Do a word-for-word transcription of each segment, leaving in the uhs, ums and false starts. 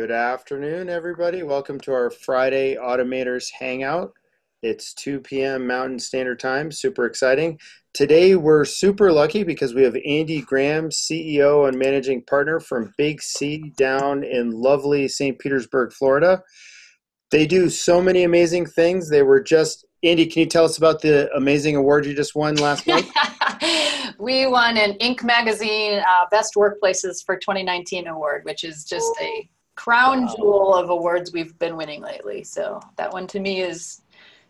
Good afternoon, everybody. Welcome to our Friday Automators Hangout. It's two P M Mountain Standard Time. Super exciting. Today, we're super lucky because we have Andi Graham, C E O and Managing Partner from Big Sea down in lovely Saint Petersburg, Florida. They do so many amazing things. They were just, Andi, can you tell us about the amazing award you just won last month? We won an Inc Magazine uh, Best Workplaces for twenty nineteen award, which is just a crown wow. jewel of awards we've been winning lately. So that one to me is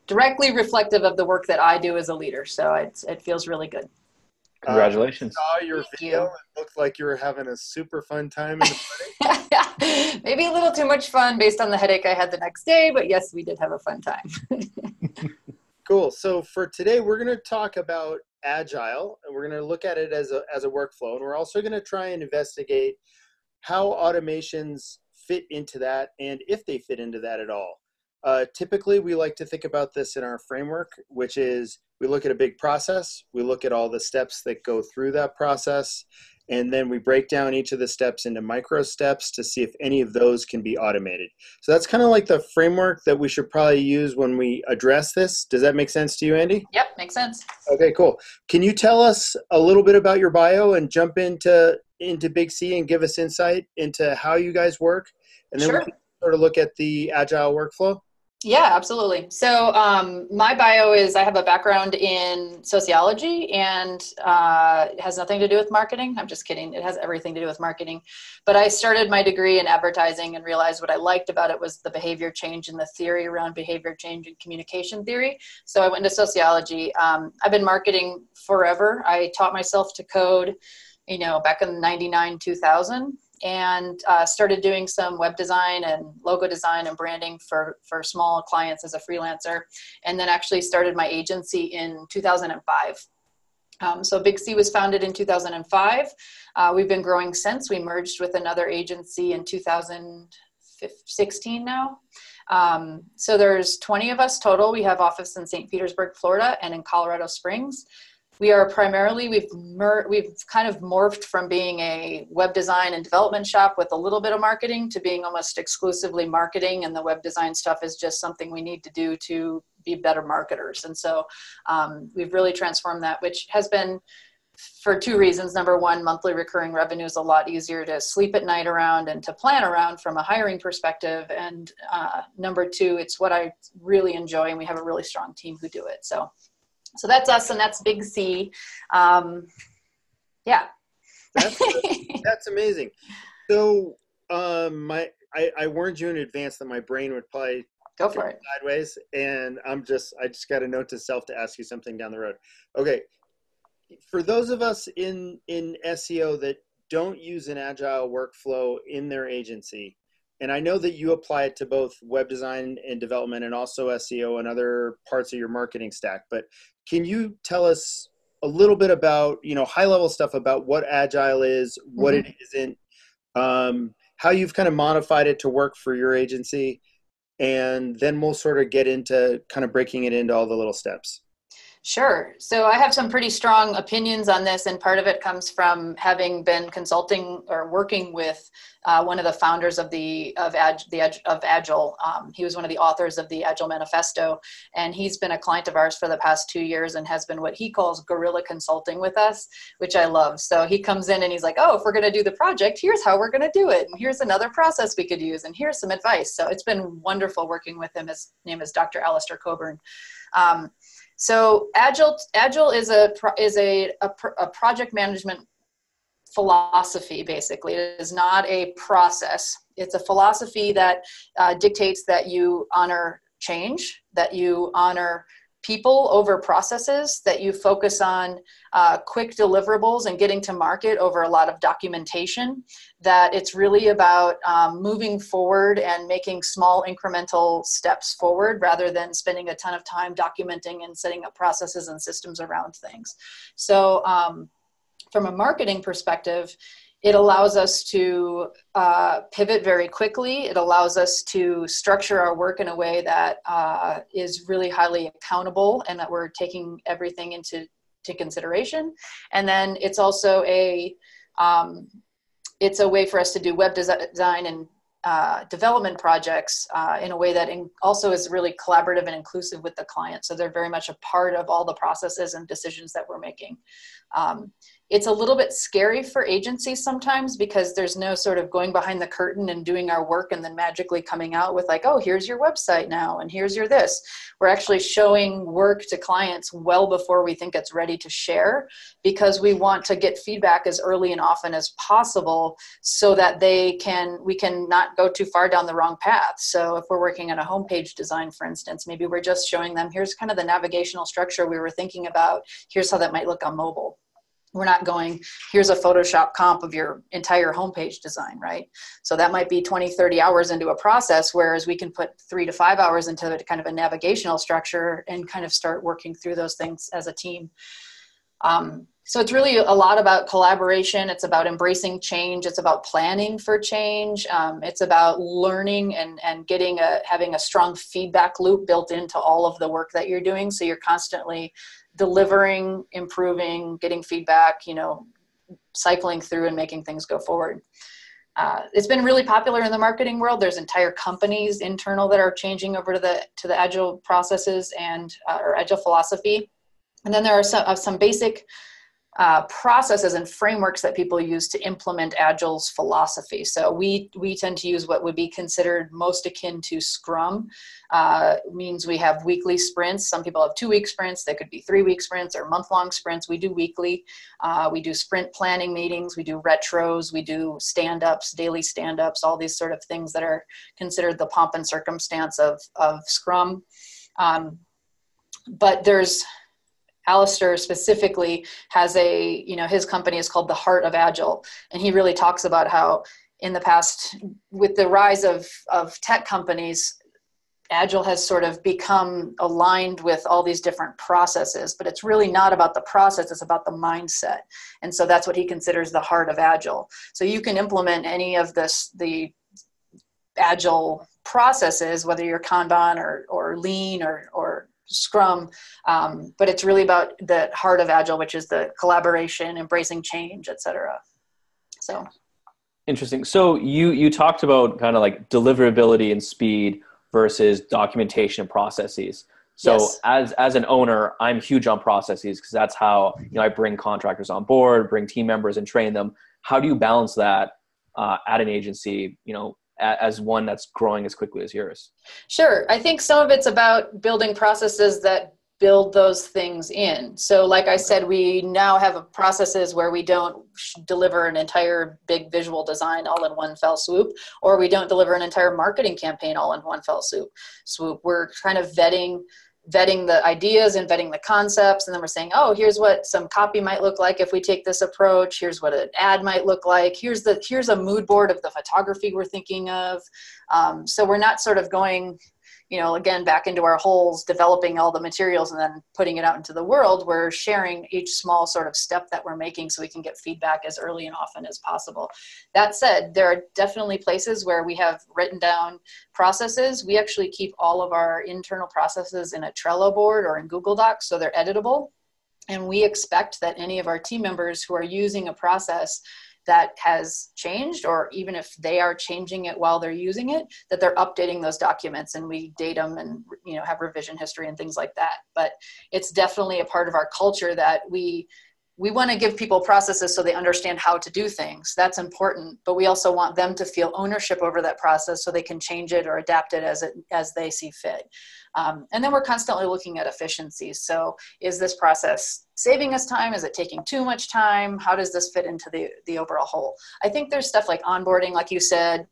directly reflective of the work that I do as a leader. So it, it feels really good. Congratulations. Uh, I saw your Thank video. You. It looked like you were having a super fun time in the party. Maybe a little too much fun based on the headache I had the next day, but yes, we did have a fun time. Cool. So for today, we're going to talk about Agile, and we're going to look at it as a, as a workflow. And we're also going to try and investigate how automations fit into that and if they fit into that at all. Uh, typically, we like to think about this in our framework, which is we look at a big process, we look at all the steps that go through that process, and then we break down each of the steps into micro steps to see if any of those can be automated. So that's kind of like the framework that we should probably use when we address this. Does that make sense to you, Andi? Yep, makes sense. Okay, cool. Can you tell us a little bit about your bio and jump into, into Big Sea and give us insight into how you guys work? And then sure. we can sort of look at the Agile workflow. Yeah, absolutely. So um, my bio is I have a background in sociology and uh, it has nothing to do with marketing. I'm just kidding. It has everything to do with marketing. But I started my degree in advertising and realized what I liked about it was the behavior change and the theory around behavior change and communication theory. So I went into sociology. Um, I've been marketing forever. I taught myself to code, you know, back in ninety-nine, two thousand. And uh, started doing some web design and logo design and branding for, for small clients as a freelancer. And then actually started my agency in two thousand five. Um, so Big Sea was founded in two thousand five. Uh, we've been growing since. We merged with another agency in two thousand sixteen now. Um, so there's twenty of us total. We have office in Saint Petersburg, Florida, and in Colorado Springs. We are primarily, we've mer we've kind of morphed from being a web design and development shop with a little bit of marketing to being almost exclusively marketing, and the web design stuff is just something we need to do to be better marketers. And so um, we've really transformed that, which has been for two reasons. Number one, monthly recurring revenue is a lot easier to sleep at night around and to plan around from a hiring perspective. And uh, number two, it's what I really enjoy, and we have a really strong team who do it. So. So that's us, and that's Big C. Um, yeah. That's, that's amazing. So um, my, I, I warned you in advance that my brain would probably go for it sideways, and I'm just I just got a note to self to ask you something down the road. Okay. For those of us in in S E O that don't use an agile workflow in their agency, and I know that you apply it to both web design and development and also S E O and other parts of your marketing stack, but can you tell us a little bit about, you know, high level stuff about what Agile is, what mm-hmm. it isn't, um, how you've kind of modified it to work for your agency, and then we'll sort of get into kind of breaking it into all the little steps. Sure. So I have some pretty strong opinions on this, and part of it comes from having been consulting or working with uh, one of the founders of the of, Ag, the, of Agile. Um, he was one of the authors of the Agile Manifesto, and he's been a client of ours for the past two years and has been what he calls guerrilla consulting with us, which I love. So he comes in and he's like, oh, if we're going to do the project, here's how we're going to do it. And here's another process we could use, and here's some advice. So it's been wonderful working with him. His name is Doctor Alistair Cockburn. Um, So Agile, Agile is, a, is a, a, a project management philosophy, basically. It is not a process. It's a philosophy that uh, dictates that you honor change, that you honor people over processes, that you focus on uh, quick deliverables and getting to market over a lot of documentation, that it's really about um, moving forward and making small incremental steps forward rather than spending a ton of time documenting and setting up processes and systems around things. So um, from a marketing perspective, it allows us to uh, pivot very quickly. It allows us to structure our work in a way that uh, is really highly accountable and that we're taking everything into to consideration. And then it's also a, um, it's a way for us to do web design and uh, development projects uh, in a way that in also is really collaborative and inclusive with the client. So they're very much a part of all the processes and decisions that we're making. Um, it's a little bit scary for agencies sometimes because there's no sort of going behind the curtain and doing our work and then magically coming out with like, oh, here's your website now and here's your this. We're actually showing work to clients well before we think it's ready to share because we want to get feedback as early and often as possible so that they can, we can not go too far down the wrong path. So if we're working on a homepage design, for instance, maybe we're just showing them, here's kind of the navigational structure we were thinking about. Here's how that might look on mobile. We're not going, here's a Photoshop comp of your entire homepage design, right? So that might be twenty, thirty hours into a process, whereas we can put three to five hours into kind of a navigational structure and kind of start working through those things as a team. Um, so it's really a lot about collaboration. It's about embracing change. It's about planning for change. Um, it's about learning and, and getting a, having a strong feedback loop built into all of the work that you're doing. So you're constantly delivering, improving, getting feedback, you know, cycling through and making things go forward. Uh, it's been really popular in the marketing world. There's entire companies internal that are changing over to the, to the Agile processes and uh, or Agile philosophy. And then there are some, uh, some basic uh, processes and frameworks that people use to implement Agile's philosophy. So we, we tend to use what would be considered most akin to Scrum. Uh, means we have weekly sprints. Some people have two-week sprints. They could be three-week sprints or month-long sprints. We do weekly. Uh, we do sprint planning meetings. We do retros. We do stand-ups, daily stand-ups, all these sort of things that are considered the pomp and circumstance of, of Scrum. Um, but there's... Alistair specifically has a, you know, his company is called the Heart of Agile. And he really talks about how in the past, with the rise of, of tech companies, Agile has sort of become aligned with all these different processes, but it's really not about the process, it's about the mindset. And so that's what he considers the Heart of Agile. So you can implement any of this, the Agile processes, whether you're Kanban or, or Lean or, or Scrum, um, but it's really about the heart of Agile, which is the collaboration, embracing change, et cetera. So interesting. So you you talked about kind of like deliverability and speed versus documentation and processes. So yes. as as an owner, I'm huge on processes because that's how, you know, I bring contractors on board, bring team members, and train them. How do you balance that uh, at an agency? You know, as one that's growing as quickly as yours? Sure. I think some of it's about building processes that build those things in. So like I said, we now have processes where we don't deliver an entire big visual design all in one fell swoop, or we don't deliver an entire marketing campaign all in one fell swoop. We're kind of vetting vetting the ideas and vetting the concepts. And then we're saying, oh, here's what some copy might look like if we take this approach. Here's what an ad might look like. Here's the, here's a mood board of the photography we're thinking of. Um, so we're not sort of going, you know, again, back into our holes, developing all the materials and then putting it out into the world. We're sharing each small sort of step that we're making so we can get feedback as early and often as possible. That said, there are definitely places where we have written down processes. We actually keep all of our internal processes in a Trello board or in Google Docs, so they're editable. And we expect that any of our team members who are using a process that has changed, or even if they are changing it while they're using it, that they're updating those documents, and we date them and, you know, have revision history and things like that. But it's definitely a part of our culture that we, we want to give people processes so they understand how to do things. That's important, but we also want them to feel ownership over that process so they can change it or adapt it as, it, as they see fit. Um, and then we're constantly looking at efficiencies. So is this process saving us time? Is it taking too much time? How does this fit into the, the overall whole? I think there's stuff like onboarding, like you said.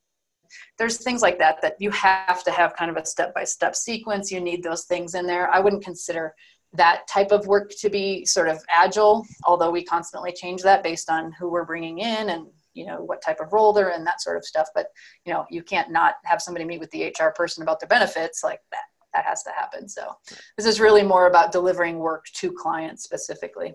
There's things like that that you have to have kind of a step-by-step sequence. You need those things in there. I wouldn't consider that type of work to be sort of agile, although we constantly change that based on who we're bringing in and, you know, what type of role they're in, that sort of stuff. But, you know, you can't not have somebody meet with the H R person about their benefits. Like that, that has to happen. So this is really more about delivering work to clients specifically.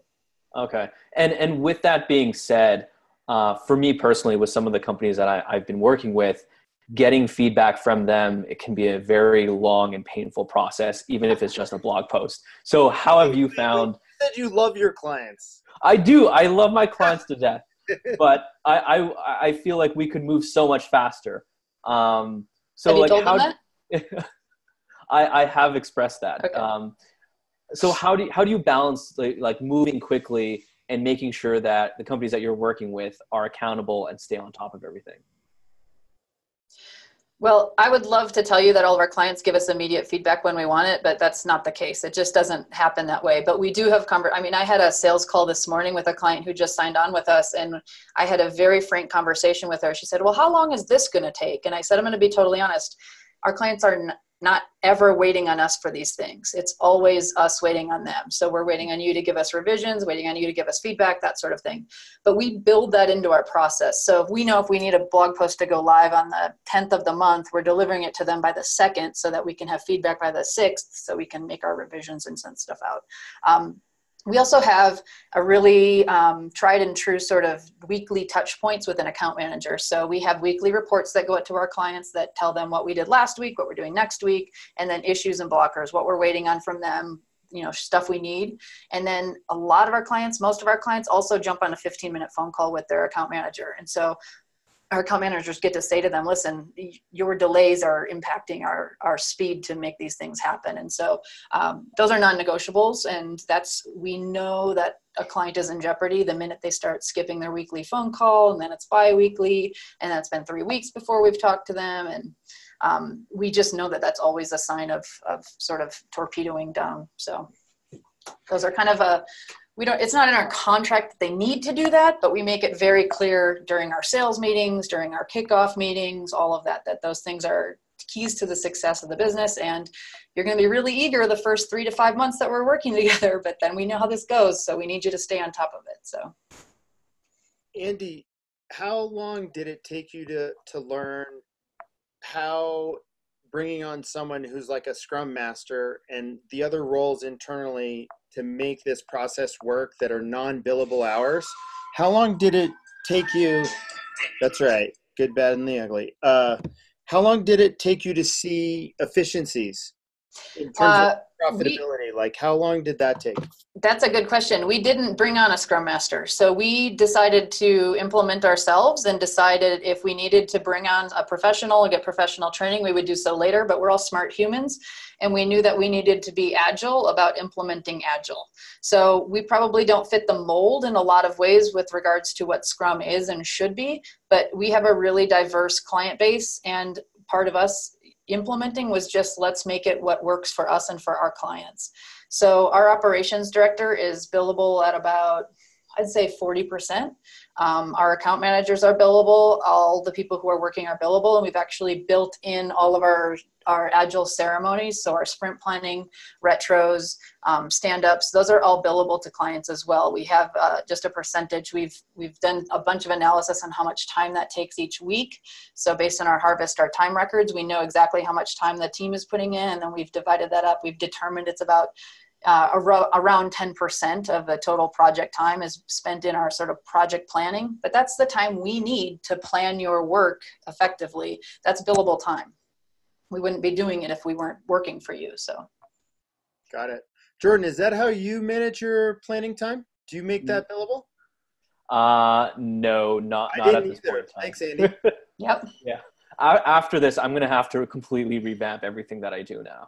Okay. And, and with that being said, uh, for me personally, with some of the companies that I, I've been working with, getting feedback from them, it can be a very long and painful process, even if it's just a blog post. So how have you found... You said you love your clients. I do. I love my clients to death. But I, I, I feel like we could move so much faster. Um, so have you like told how them that? I, I have expressed that. Okay. Um, so how do you, how do you balance like, like moving quickly and making sure that the companies that you're working with are accountable and stay on top of everything? Well, I would love to tell you that all of our clients give us immediate feedback when we want it, but that's not the case. It just doesn't happen that way. But we do have, conver- I mean, I had a sales call this morning with a client who just signed on with us, and I had a very frank conversation with her. She said, well, how long is this going to take? And I said, I'm going to be totally honest. Our clients are n- not ever waiting on us for these things. It's always us waiting on them. So we're waiting on you to give us revisions, waiting on you to give us feedback, that sort of thing. But we build that into our process. So if we know if we need a blog post to go live on the tenth of the month, we're delivering it to them by the second so that we can have feedback by the sixth so we can make our revisions and send stuff out. Um, We also have a really um, tried and true sort of weekly touch points with an account manager. So we have weekly reports that go out to our clients that tell them what we did last week, what we're doing next week, and then issues and blockers, what we're waiting on from them, you know, stuff we need. And then a lot of our clients, most of our clients also jump on a fifteen minute phone call with their account manager. And so our account managers get to say to them, listen, your delays are impacting our, our speed to make these things happen. And so um, those are non-negotiables, and that's, we know that a client is in jeopardy the minute they start skipping their weekly phone call, and then it's bi-weekly, and that's been three weeks before we've talked to them. And um, we just know that that's always a sign of, of sort of torpedoing down. So those are kind of a, We don't, it's not in our contract that they need to do that, but we make it very clear during our sales meetings, during our kickoff meetings, all of that, that those things are keys to the success of the business. And you're going to be really eager the first three to five months that we're working together, but then we know how this goes. So we need you to stay on top of it. So. Andi, how long did it take you to, to learn how bringing on someone who's like a Scrum master and the other roles internally to make this process work that are non-billable hours? How long did it take you? That's right. Good, bad, and the ugly. Uh, how long did it take you to see efficiencies in terms uh, of profitability? We, like how long did that take? That's a good question. We didn't bring on a Scrum Master. So we decided to implement ourselves and decided if we needed to bring on a professional and get professional training, we would do so later, but we're all smart humans. And we knew that we needed to be agile about implementing agile. So we probably don't fit the mold in a lot of ways with regards to what Scrum is and should be, but we have a really diverse client base, and part of us implementing was just let's make it what works for us and for our clients. So our operations director is billable at about, I'd say forty percent. Um, our account managers are billable. All the people who are working are billable, and we've actually built in all of our, our agile ceremonies. So our sprint planning, retros, um, stand-ups, those are all billable to clients as well. We have uh, just a percentage. We've, we've done a bunch of analysis on how much time that takes each week. So based on our Harvest, our time records, we know exactly how much time the team is putting in, and then we've divided that up. We've determined it's about Uh, around ten percent of the total project time is spent in our sort of project planning, but that's the time we need to plan your work effectively. That's billable time. We wouldn't be doing it if we weren't working for you, so. Got it. Jordan, is that how you manage your planning time? Do you make that billable? Uh, no, not, not at this point in time. Thanks, Andi. Yep. Yeah. After this, I'm going to have to completely revamp everything that I do now.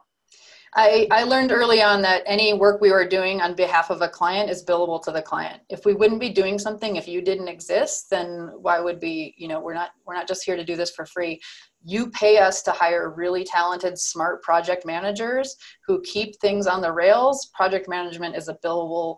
I, I learned early on that any work we were doing on behalf of a client is billable to the client. If we wouldn't be doing something, if you didn't exist, then why would we, you know, we're not, we're not just here to do this for free. You pay us to hire really talented, smart project managers who keep things on the rails. Project management is a billable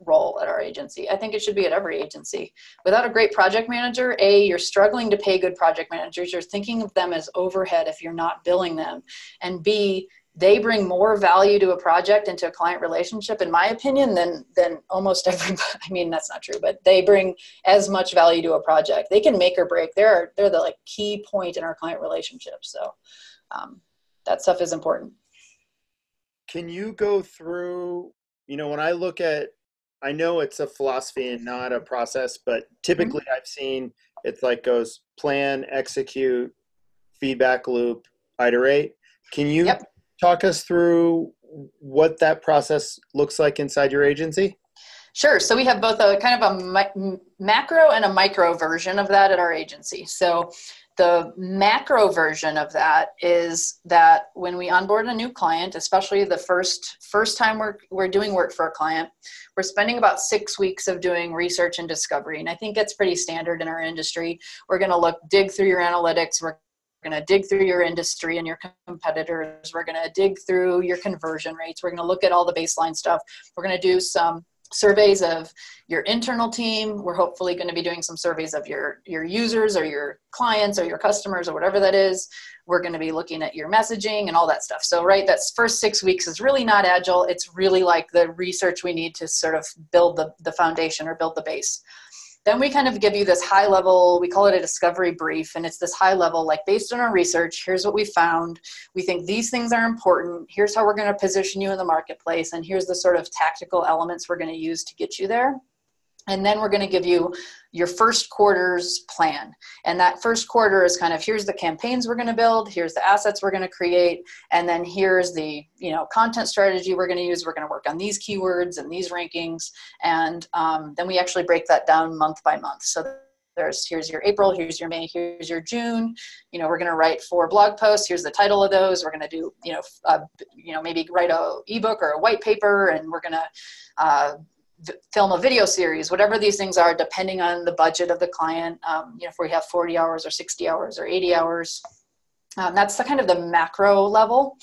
role at our agency. I think it should be at every agency. Without a great project manager, A, you're struggling to pay good project managers. You're thinking of them as overhead if you're not billing them. And B, they bring more value to a project and to a client relationship, in my opinion, than than almost everybody. I mean, that's not true, but they bring as much value to a project. They can make or break. They're, they're the like key point in our client relationship. So um, that stuff is important. Can you go through, you know, when I look at, I know it's a philosophy and not a process, but typically mm-hmm. I've seen it's like goes plan, execute, feedback loop, iterate. Can you yep. talk us through what that process looks like inside your agency? Sure. So we have both a kind of a mi- macro and a micro version of that at our agency. So The macro version of that is that when we onboard a new client, especially the first first time we're, we're doing work for a client, we're spending about six weeks of doing research and discovery. And I think that's pretty standard in our industry. We're gonna look, dig through your analytics. We're gonna dig through your industry and your competitors. We're gonna dig through your conversion rates. We're gonna look at all the baseline stuff. We're gonna do some surveys of your internal team. We're hopefully going to be doing some surveys of your, your users or your clients or your customers or whatever that is. We're going to be looking at your messaging and all that stuff. So, right, that's first six weeks is really not agile. It's really like the research we need to sort of build the, the foundation or build the base. Then we kind of give you this high level, we call it a discovery brief, and it's this high level, like based on our research, here's what we found. We think these things are important. Here's how we're going to position you in the marketplace, and here's the sort of tactical elements we're going to use to get you there. And then we're going to give you your first quarter's plan. And that first quarter is kind of, here's the campaigns we're going to build, here's the assets we're going to create, and then here's the, you know, content strategy we're going to use. We're going to work on these keywords and these rankings. And um, then we actually break that down month by month. So there's, here's your April, here's your May, here's your June. You know, we're going to write four blog posts. Here's the title of those. We're going to do, you know, uh, you know, maybe write a ebook or a white paper, and we're going to, uh, film a video series, whatever these things are, depending on the budget of the client. Um, you know, if we have forty hours or sixty hours or eighty hours, um, that's the kind of the macro level,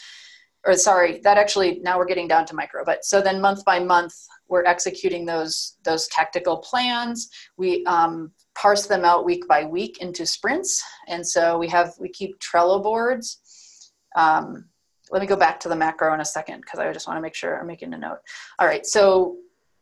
or sorry, that actually, now we're getting down to micro, but so then month by month, we're executing those, those tactical plans. We, um, parse them out week by week into sprints. And so we have, we keep Trello boards. Um, let me go back to the macro in a second, because I just want to make sure I'm making a note. All right. So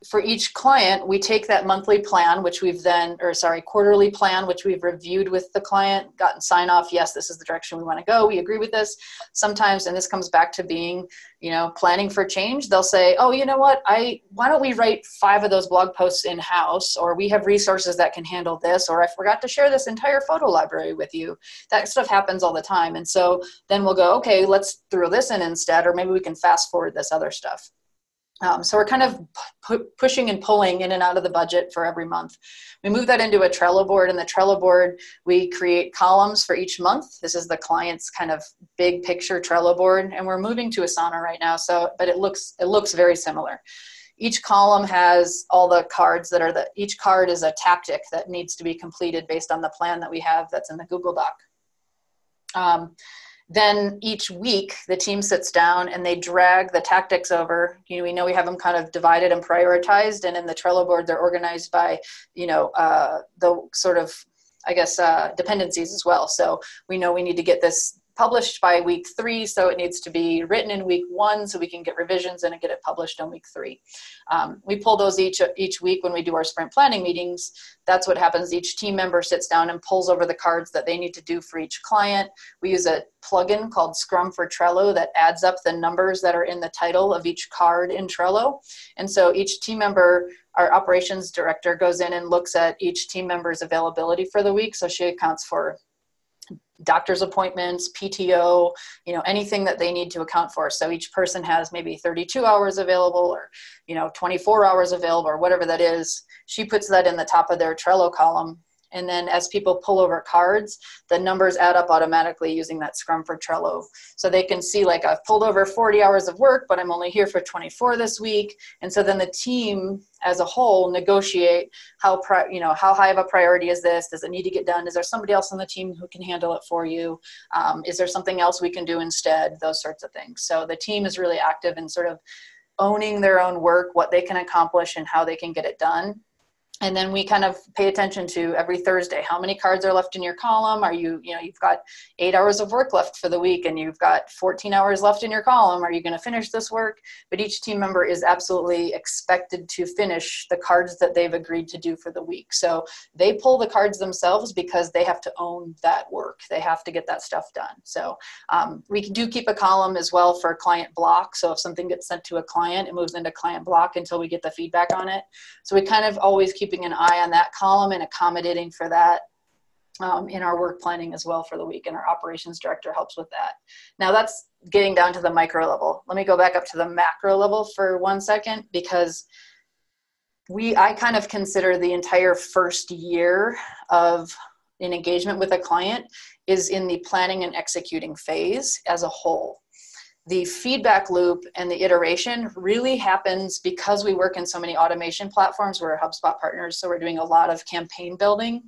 for each client, we take that monthly plan, which we've then, or sorry, quarterly plan, which we've reviewed with the client, gotten sign off. Yes, this is the direction we want to go. We agree with this. Sometimes, and this comes back to being, you know, planning for change. They'll say, oh, you know what? I, why don't we write five of those blog posts in house, or we have resources that can handle this, or I forgot to share this entire photo library with you. That stuff happens all the time. And so then we'll go, okay, let's throw this in instead, or maybe we can fast forward this other stuff. Um, so we're kind of pu pushing and pulling in and out of the budget for every month. We move that into a Trello board. In the Trello board, we create columns for each month. This is the client's kind of big picture Trello board, and we're moving to Asana right now. So, but it looks it looks very similar. Each column has all the cards that are the. Each card is a tactic that needs to be completed based on the plan that we have that's in the Google Doc. Um, Then each week, the team sits down and they drag the tactics over. You know, we know we have them kind of divided and prioritized, and in the Trello board, they're organized by, you know, uh, the sort of, I guess, uh, dependencies as well. So we know we need to get this published by week three, so it needs to be written in week one so we can get revisions in and get it published in week three. Um, we pull those each, each week when we do our sprint planning meetings. That's what happens. Each team member sits down and pulls over the cards that they need to do for each client. We use a plugin called Scrum for Trello that adds up the numbers that are in the title of each card in Trello. And so each team member, our operations director, goes in and looks at each team member's availability for the week. So she accounts for doctor's appointments, P T O, you know, anything that they need to account for. So each person has maybe thirty-two hours available, or, you know, twenty-four hours available, or whatever that is. She puts that in the top of their Trello column. And then as people pull over cards, the numbers add up automatically using that Scrum for Trello. So they can see, like, I've pulled over forty hours of work, but I'm only here for twenty-four this week. And so then the team as a whole negotiate how, pri you know, how high of a priority is this? Does it need to get done? Is there somebody else on the team who can handle it for you? Um, is there something else we can do instead? Those sorts of things. So the team is really active in sort of owning their own work, what they can accomplish and how they can get it done. And then we kind of pay attention to every Thursday, how many cards are left in your column? Are you, you know, you've got eight hours of work left for the week and you've got fourteen hours left in your column. Are you going to finish this work? But each team member is absolutely expected to finish the cards that they've agreed to do for the week. So they pull the cards themselves because they have to own that work. They have to get that stuff done. So um, we do keep a column as well for client block. So if something gets sent to a client, it moves into client block until we get the feedback on it. So we kind of always keep keeping an eye on that column and accommodating for that um, in our work planning as well for the week, and our operations director helps with that. Now that's getting down to the micro level. Let me go back up to the macro level for one second, because we, I kind of consider the entire first year of in engagement with a client is in the planning and executing phase as a whole. The feedback loop and the iteration really happens because we work in so many automation platforms. We're HubSpot partners, so we're doing a lot of campaign building.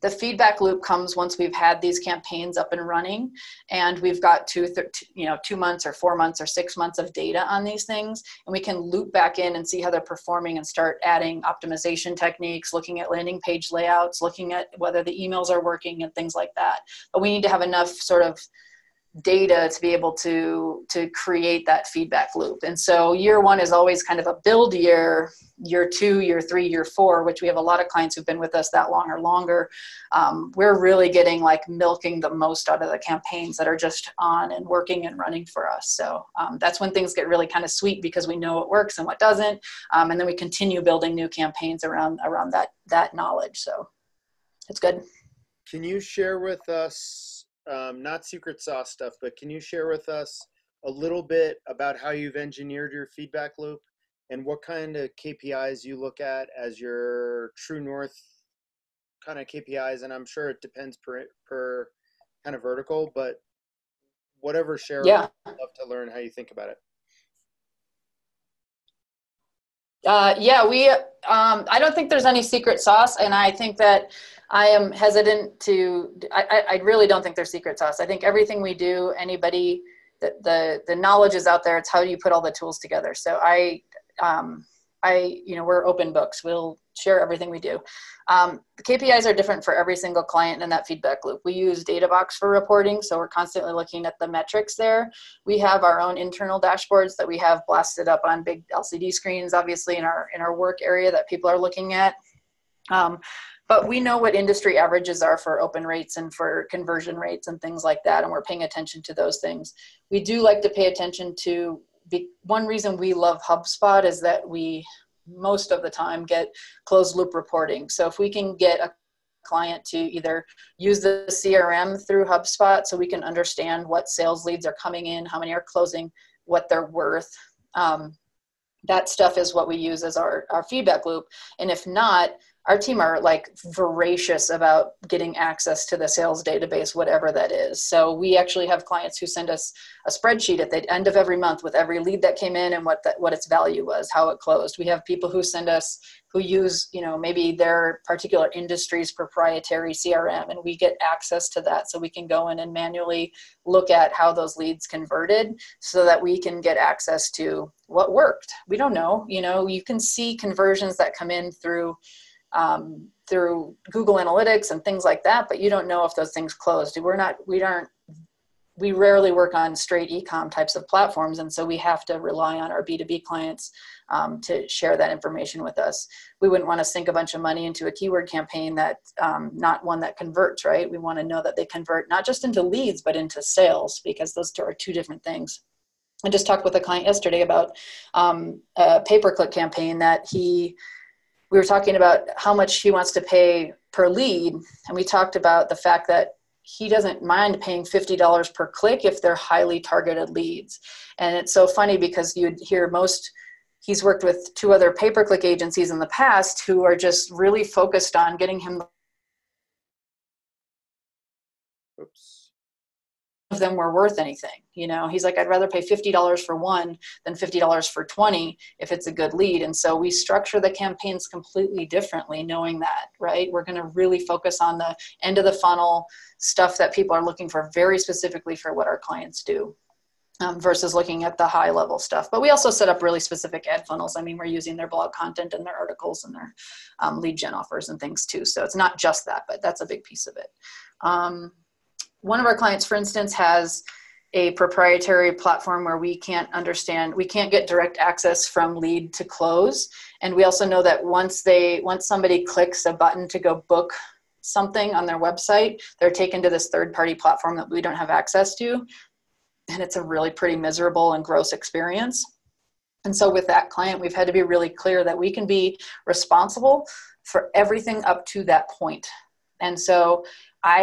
The feedback loop comes once we've had these campaigns up and running and we've got two, you know, two months or four months or six months of data on these things, and we can loop back in and see how they're performing and start adding optimization techniques, looking at landing page layouts, looking at whether the emails are working and things like that. But we need to have enough sort of data to be able to, to create that feedback loop. And so year one is always kind of a build year, year two, year three, year four, which we have a lot of clients who've been with us that long or longer. Um, we're really getting like milking the most out of the campaigns that are just on and working and running for us. So um, that's when things get really kind of sweet because we know what works and what doesn't. Um, and then we continue building new campaigns around, around that, that knowledge. So it's good. Can you share with us Um, not secret sauce stuff, but can you share with us a little bit about how you've engineered your feedback loop and what kind of K P Is you look at as your true north kind of K P Is? And I'm sure it depends per, per kind of vertical, but whatever, share. Yeah. I'd love to learn how you think about it. Uh, yeah, we, um, I don't think there's any secret sauce, and I think that I am hesitant to, I, I really don't think there's secret sauce. I think everything we do, anybody, the, the, the knowledge is out there. It's how you put all the tools together. So I, um, I, you know, we're open books. We'll share everything we do. Um, the K P Is are different for every single client in that feedback loop. We use DataBox for reporting, so we're constantly looking at the metrics there. We have our own internal dashboards that we have blasted up on big L C D screens, obviously, in our, in our work area that people are looking at. Um, but we know what industry averages are for open rates and for conversion rates and things like that, and we're paying attention to those things. We do like to pay attention to, be, one reason we love HubSpot is that we most of the time get closed loop reporting. So if we can get a client to either use the C R M through HubSpot so we can understand what sales leads are coming in, how many are closing, what they're worth, um, that stuff is what we use as our, our feedback loop. And if not, our team are like voracious about getting access to the sales database, whatever that is. So we actually have clients who send us a spreadsheet at the end of every month with every lead that came in and what the, what its value was, how it closed. We have people who send us, who use, you know, maybe their particular industry's proprietary C R M, and we get access to that so we can go in and manually look at how those leads converted so that we can get access to what worked. We don't know, you know, you can see conversions that come in through Um, through Google Analytics and things like that, but you don't know if those things closed. We're not, we aren't, we rarely work on straight e-com types of platforms, and so we have to rely on our B two B clients um, to share that information with us. We wouldn't want to sink a bunch of money into a keyword campaign that, um, not one that converts, right? We want to know that they convert not just into leads, but into sales, because those two are two different things. I just talked with a client yesterday about um, a pay-per-click campaign that he, we were talking about how much he wants to pay per lead, and we talked about the fact that he doesn't mind paying fifty dollars per click if they're highly targeted leads. And it's so funny because you'd hear most, he's worked with two other pay-per-click agencies in the past who are just really focused on getting him. Oops. Of them were worth anything. You know, he's like, I'd rather pay fifty dollars for one than fifty dollars for twenty if it's a good lead. And so we structure the campaigns completely differently, knowing that, right? We're going to really focus on the end of the funnel stuff that people are looking for very specifically for what our clients do. Um, versus looking at the high level stuff. But we also set up really specific ad funnels. I mean, we're using their blog content and their articles and their um, lead gen offers and things too. So it's not just that, but that's a big piece of it. Um, one of our clients, for instance, has a proprietary platform where we can't understand, we can't get direct access from lead to close. And we also know that once they, once somebody clicks a button to go book something on their website, they're taken to this third party platform that we don't have access to. And it's a really pretty miserable and gross experience. And so with that client, we've had to be really clear that we can be responsible for everything up to that point. And so I,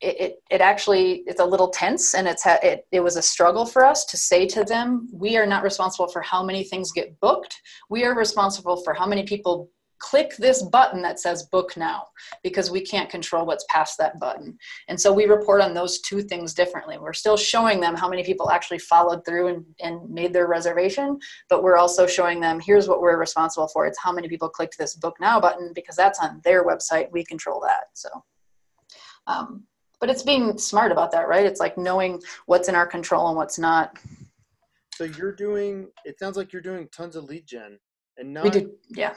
it, it actually, it's a little tense, and it's, it, it was a struggle for us to say to them, we are not responsible for how many things get booked. We are responsible for how many people click this button that says book now, because we can't control what's past that button. And so we report on those two things differently. We're still showing them how many people actually followed through and, and made their reservation, but we're also showing them, here's what we're responsible for. It's how many people clicked this book now button, because that's on their website. We control that. So, um, but it's being smart about that, right? It's like knowing what's in our control and what's not. So you're doing, it sounds like you're doing tons of lead gen and not, we did, yeah.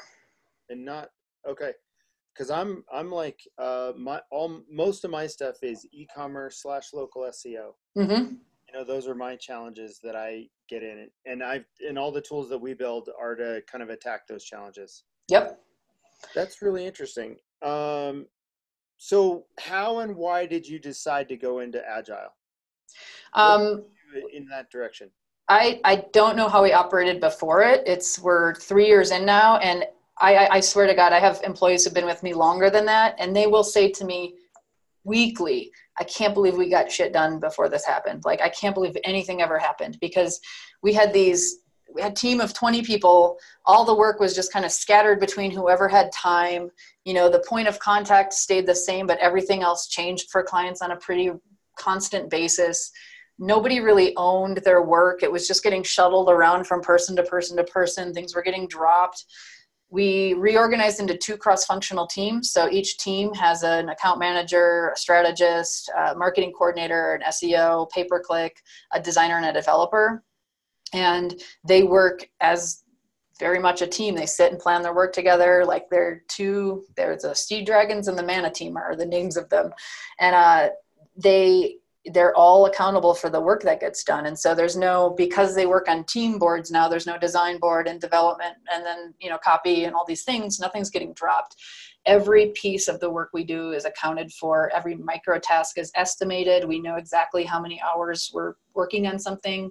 And not, okay. Cause I'm, I'm like, uh, my, all, most of my stuff is e-commerce slash local S E O. Mm-hmm. You know, those are my challenges that I get in, and I've, and all the tools that we build are to kind of attack those challenges. Yep. That's really interesting. Um, so how and why did you decide to go into Agile? Um, in that direction? I, I don't know how we operated before it. It's, we're three years in now, and I, I swear to God, I have employees who've been with me longer than that, and they will say to me weekly, I can't believe we got shit done before this happened. Like, I can't believe anything ever happened, because we had these, we had a team of twenty people. All the work was just kind of scattered between whoever had time. You know, the point of contact stayed the same, but everything else changed for clients on a pretty constant basis. Nobody really owned their work. It was just getting shuttled around from person to person to person. Things were getting dropped. We reorganized into two cross-functional teams. So each team has an account manager, a strategist, a marketing coordinator, an S E O, pay-per-click, a designer, and a developer. And they work as very much a team. They sit and plan their work together. Like they're two, there's the Sea Dragons and the Mana Team are the names of them. And uh, they... they're all accountable for the work that gets done. And so there's no, because they work on team boards now, there's no design board and development and then, you know, copy and all these things, nothing's getting dropped. Every piece of the work we do is accounted for. Every micro task is estimated. We know exactly how many hours we're working on something.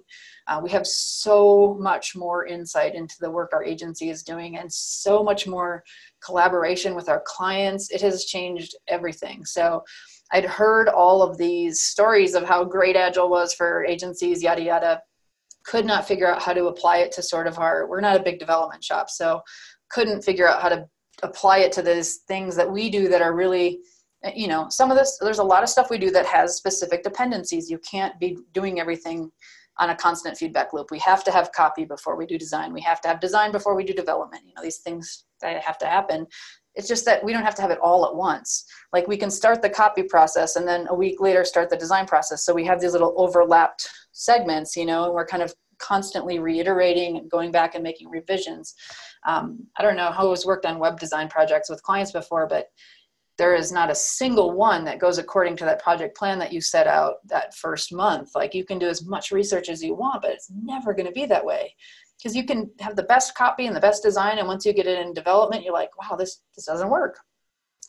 Uh, we have so much more insight into the work our agency is doing and so much more collaboration with our clients. It has changed everything. So I'd heard all of these stories of how great Agile was for agencies, yada, yada, could not figure out how to apply it to sort of our, we're not a big development shop, so couldn't figure out how to apply it to those things that we do that are really, you know, some of this, there's a lot of stuff we do that has specific dependencies. You can't be doing everything on a constant feedback loop. We have to have copy before we do design. We have to have design before we do development. You know, these things that have to happen. It's just that we don't have to have it all at once. Like we can start the copy process and then a week later start the design process. So we have these little overlapped segments, you know, and we're kind of constantly reiterating and going back and making revisions. Um, I don't know how it's worked on web design projects with clients before, but there is not a single one that goes according to that project plan that you set out that first month. Like you can do as much research as you want, but it's never going to be that way. Because you can have the best copy and the best design, and once you get it in development, you're like, wow, this, this doesn't work.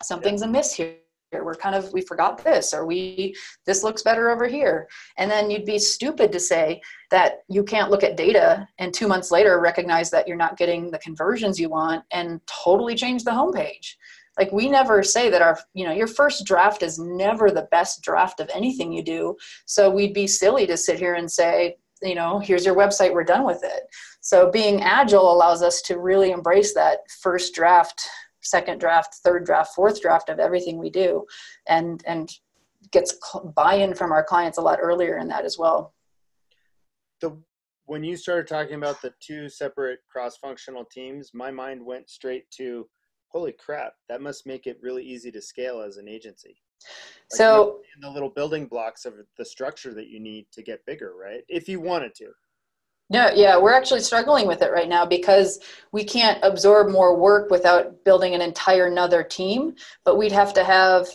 Something's amiss here. We're kind of, we forgot this, or we, this looks better over here. And then you'd be stupid to say that you can't look at data and two months later recognize that you're not getting the conversions you want and totally change the homepage. Like we never say that our, you know, your first draft is never the best draft of anything you do. So we'd be silly to sit here and say, you know, here's your website, we're done with it. So being agile allows us to really embrace that first draft, second draft, third draft, fourth draft of everything we do, and, and gets buy-in from our clients a lot earlier in that as well. The, when you started talking about the two separate cross-functional teams, my mind went straight to, holy crap, that must make it really easy to scale as an agency. Like so in the little building blocks of the structure that you need to get bigger, right? If you wanted to. No, yeah, we're actually struggling with it right now because we can't absorb more work without building an entire another team, but we'd have to have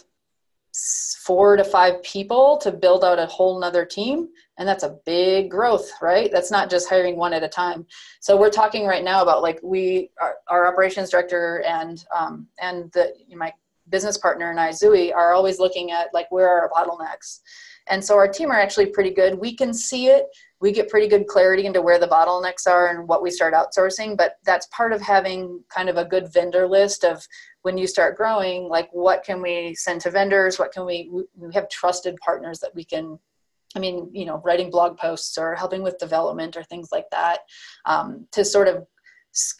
four to five people to build out a whole nother team. And that's a big growth, right? That's not just hiring one at a time. So we're talking right now about like we, our, our operations director and, um, and the, you might, business partner and I, Zui, are always looking at like, where are our bottlenecks? And so our team are actually pretty good. We can see it. We get pretty good clarity into where the bottlenecks are and what we start outsourcing. But that's part of having kind of a good vendor list of when you start growing, like what can we send to vendors? What can we, we have trusted partners that we can, I mean, you know, writing blog posts or helping with development or things like that, um, to sort of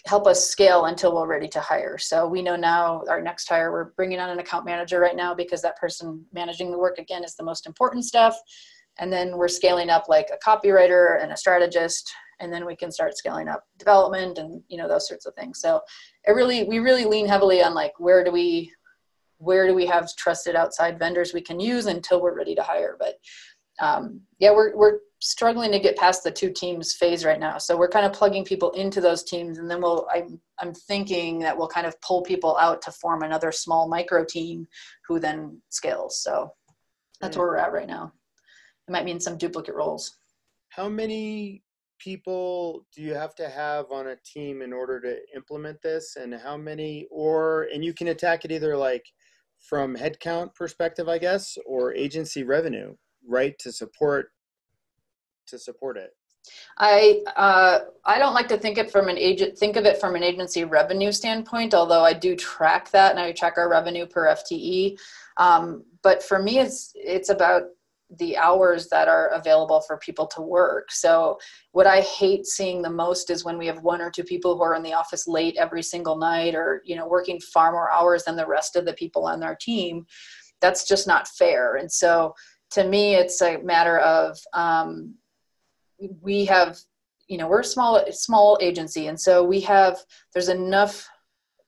help us scale until we're ready to hire. So we know now our next hire, we're bringing on an account manager right now because that person managing the work again is the most important stuff. And then we're scaling up like a copywriter and a strategist, and then we can start scaling up development and, you know, those sorts of things. So it really, we really lean heavily on like, where do we, where do we have trusted outside vendors we can use until we're ready to hire. But um, yeah, we're, we're struggling to get past the two teams phase right now. So we're kind of plugging people into those teams, and then we'll, I'm, I'm thinking that we'll kind of pull people out to form another small micro team who then scales. So that's mm. where we're at right now. It might mean some duplicate roles. How many people do you have to have on a team in order to implement this, and how many, or, and you can attack it either like from headcount perspective, I guess, or agency revenue, right? To support, to support it. I, uh, I don't like to think it from an agent, think of it from an agency revenue standpoint, although I do track that, and I track our revenue per F T E. Um, but for me, it's, it's about the hours that are available for people to work. So what I hate seeing the most is when we have one or two people who are in the office late every single night, or, you know, working far more hours than the rest of the people on our team. That's just not fair. And so to me, it's a matter of, um, we have, you know, we're a small, small agency. And so we have, there's enough,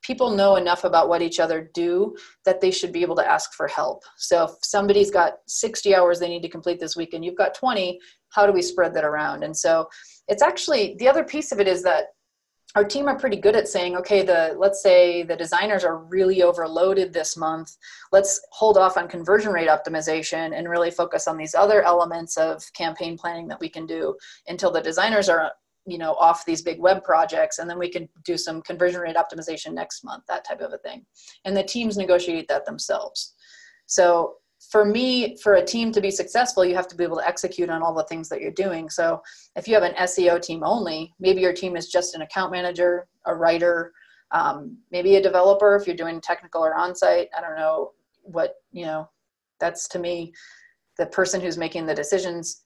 people know enough about what each other do that they should be able to ask for help. So if somebody's got sixty hours they need to complete this week and you've got twenty, how do we spread that around? And so it's actually, the other piece of it is that our team are pretty good at saying, okay, the, let's say the designers are really overloaded this month. Let's hold off on conversion rate optimization and really focus on these other elements of campaign planning that we can do until the designers are, you know, off these big web projects, and then we can do some conversion rate optimization next month, that type of a thing. And the teams negotiate that themselves. So for me, for a team to be successful, you have to be able to execute on all the things that you're doing. So if you have an S E O team only, maybe your team is just an account manager, a writer, um, maybe a developer, if you're doing technical or on-site, I don't know what, you know, that's to me, the person who's making the decisions.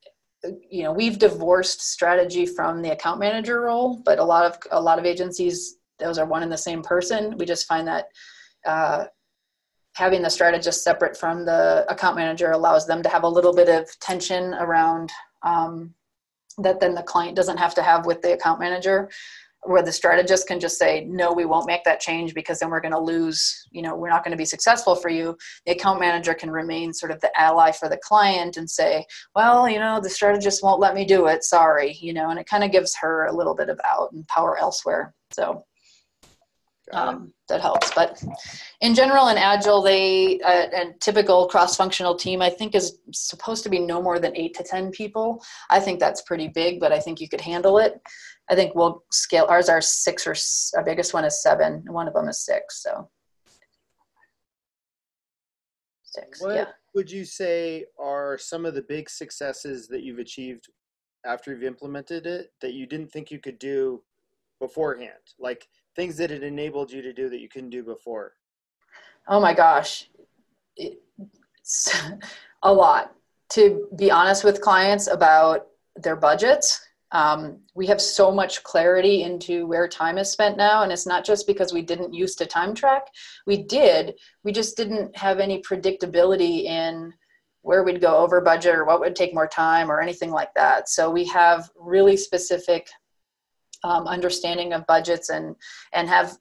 You know, we've divorced strategy from the account manager role, but a lot of, a lot of agencies, those are one and the same person. We just find that uh, having the strategist separate from the account manager allows them to have a little bit of tension around um, that then the client doesn't have to have with the account manager, where the strategist can just say, no, we won't make that change because then we're going to lose, you know, we're not going to be successful for you. The account manager can remain sort of the ally for the client and say, well, you know, the strategist won't let me do it. Sorry. You know, and it kind of gives her a little bit of out and power elsewhere. So um, that helps. But in general, in Agile, they, uh, a typical cross-functional team, I think is supposed to be no more than eight to ten people. I think that's pretty big, but I think you could handle it. I think we'll scale, ours are six, or our biggest one is seven, and one of them is six, so. Six, what yeah. would you say are some of the big successes that you've achieved after you've implemented it that you didn't think you could do beforehand? Like things that it enabled you to do that you couldn't do before? Oh my gosh, it's a lot. To be honest with clients about their budgets, Um, we have so much clarity into where time is spent now. And it's not just because we didn't used to time track. We did. We just didn't have any predictability in where we'd go over budget or what would take more time or anything like that. So we have really specific um, understanding of budgets and, and have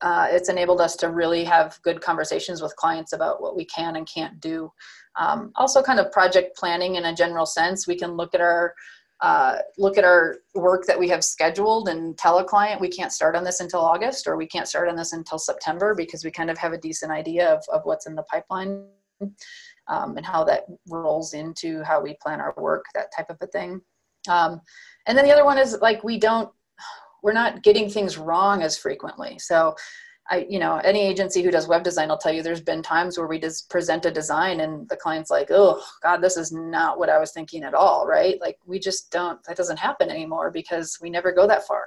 uh, it's enabled us to really have good conversations with clients about what we can and can't do. Um, also kind of project planning in a general sense. We can look at our Uh, look at our work that we have scheduled and tell a client we can't start on this until August, or we can't start on this until September, because we kind of have a decent idea of, of what's in the pipeline um, and how that rolls into how we plan our work, that type of a thing. Um, and then the other one is like, we don't, we're not getting things wrong as frequently. So I, you know, any agency who does web design will tell you there's been times where we just present a design and the client's like, oh God, this is not what I was thinking at all, right? Like we just don't, that doesn't happen anymore because we never go that far.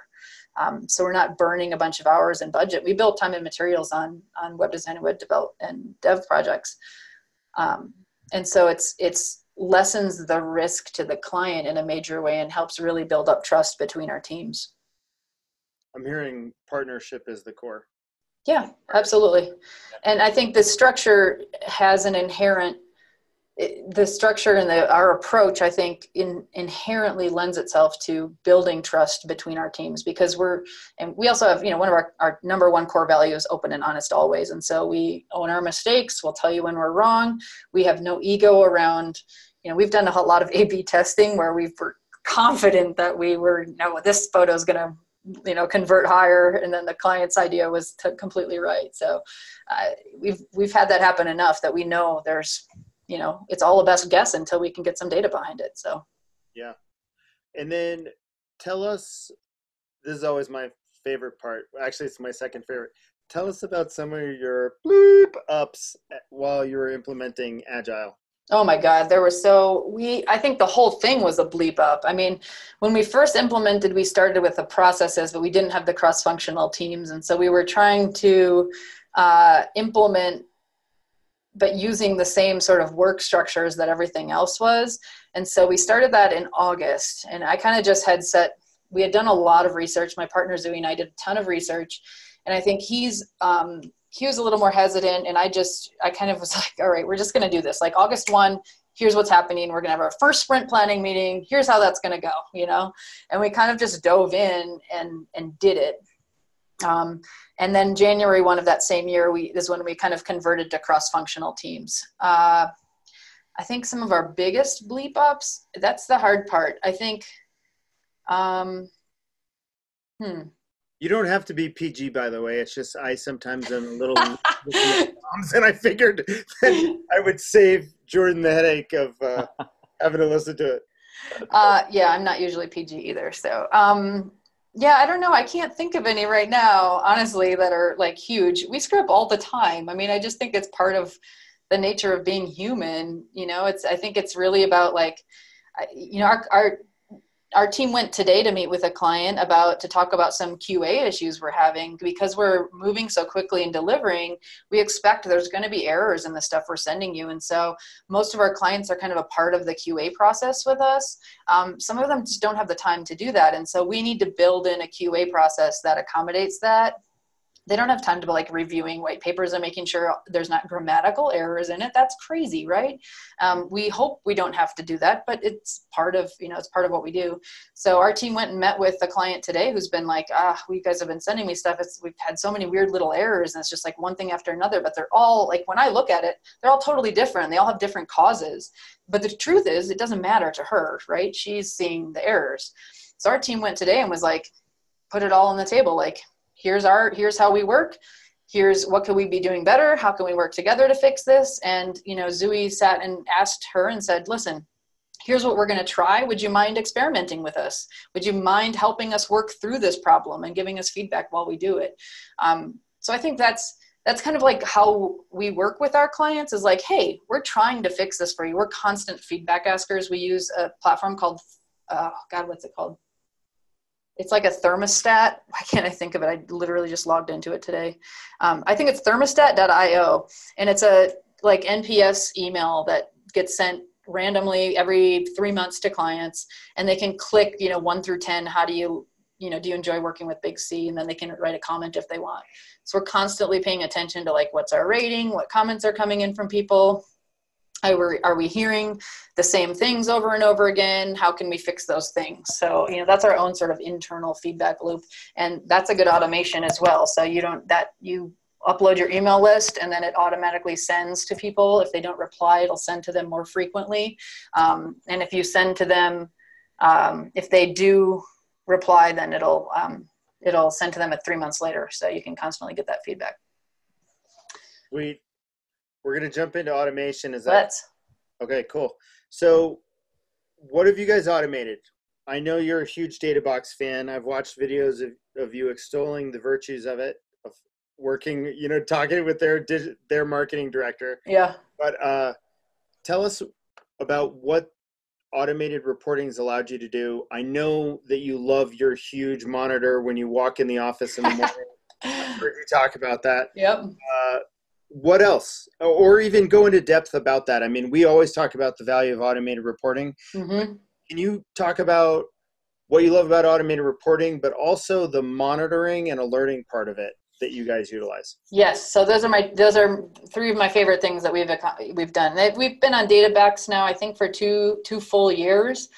Um, so we're not burning a bunch of hours in budget. We build time and materials on, on web design and web develop and dev projects. Um, and so it's, it's lessens the risk to the client in a major way and helps really build up trust between our teams. I'm hearing partnership is the core. Yeah, absolutely. And I think the structure has an inherent, the structure and the, our approach, I think, in, inherently lends itself to building trust between our teams, because we're, and we also have, you know, one of our, our number one core value is open and honest always. And so we own our mistakes. We'll tell you when we're wrong. We have no ego around, you know, we've done a lot of A B testing where we were confident that we were, no, this photo is going to, you know, convert higher, and then the client's idea was t- completely right. So uh, we've we've had that happen enough that we know there's, you know, it's all a best guess until we can get some data behind it. So yeah, and then tell us. This is always my favorite part. Actually, it's my second favorite. Tell us about some of your bloop ups while you were implementing Agile. Oh my God, there were so, we, I think the whole thing was a bleep up. I mean, when we first implemented, we started with the processes, but we didn't have the cross-functional teams. And so we were trying to uh, implement, but using the same sort of work structures that everything else was. And so we started that in August, and I kind of just had set, we had done a lot of research. My partner, Zui, and I did a ton of research. And I think he's, um, he was a little more hesitant, and I just, I kind of was like, all right, we're just going to do this. Like August first, here's what's happening. We're going to have our first sprint planning meeting. Here's how that's going to go, you know? And we kind of just dove in and, and did it. Um, and then January first of that same year, we, is when we kind of converted to cross-functional teams. Uh, I think some of our biggest bleep ups, that's the hard part. I think, um, hmm. You don't have to be P G, by the way. It's just I sometimes am a little, and I figured that I would save Jordan the headache of uh, having to listen to it. uh, yeah, I'm not usually P G either. So, um, yeah, I don't know. I can't think of any right now, honestly, that are like huge. We screw up all the time. I mean, I just think it's part of the nature of being human. You know, it's. I think it's really about like, you know, our our. Our team went today to meet with a client about to talk about some Q A issues we're having, because we're moving so quickly and delivering, we expect there's going to be errors in the stuff we're sending you. And so most of our clients are kind of a part of the Q A process with us. Um, some of them just don't have the time to do that. And so we need to build in a Q A process that accommodates that. They don't have time to be like reviewing white papers and making sure there's not grammatical errors in it. That's crazy, right? Um, we hope we don't have to do that, but it's part of, you know, it's part of what we do. So our team went and met with the client today who's been like, ah, you guys have been sending me stuff. It's, we've had so many weird little errors, and it's just like one thing after another, but they're all like, when I look at it, they're all totally different. They all have different causes, but the truth is it doesn't matter to her, right? She's seeing the errors. So our team went today and was like, put it all on the table. Like, Here's our, here's how we work. Here's what can we be doing better? How can we work together to fix this? And, you know, Zui sat and asked her and said, listen, here's what we're going to try. Would you mind experimenting with us? Would you mind helping us work through this problem and giving us feedback while we do it? Um, so I think that's, that's kind of like how we work with our clients, is like, hey, we're trying to fix this for you. We're constant feedback askers. We use a platform called, oh God, what's it called? It's like a Thermostat. Why can't I think of it? I literally just logged into it today. Um, I think it's thermostat dot io. And it's a like N P S email that gets sent randomly every three months to clients, and they can click, you know, one through ten. How do you, you know, do you enjoy working with Big C? And then they can write a comment if they want. So we're constantly paying attention to like, what's our rating? What comments are coming in from people? Are we hearing the same things over and over again? How can we fix those things? So, you know, that's our own sort of internal feedback loop. And that's a good automation as well. So you don't, that you upload your email list, and then it automatically sends to people. If they don't reply, it'll send to them more frequently. Um, and if you send to them, um, if they do reply, then it'll, um, it'll send to them at three months later. So you can constantly get that feedback. Sweet. We're going to jump into automation. Is that Let's. Okay? Cool. So what have you guys automated? I know you're a huge DataBox fan. I've watched videos of, of you extolling the virtues of it, of working, you know, talking with their, their marketing director. Yeah. But uh, tell us about what automated reporting's allowed you to do. I know that you love your huge monitor when you walk in the office in the morning. I've heard you talk about that. Yep. Uh, What else? Or even go into depth about that. I mean, we always talk about the value of automated reporting. Mm-hmm. Can you talk about what you love about automated reporting, but also the monitoring and alerting part of it that you guys utilize. Yes, so those are my those are three of my favorite things that we've we've done. We've been on DataBox now, I think, for two two full years.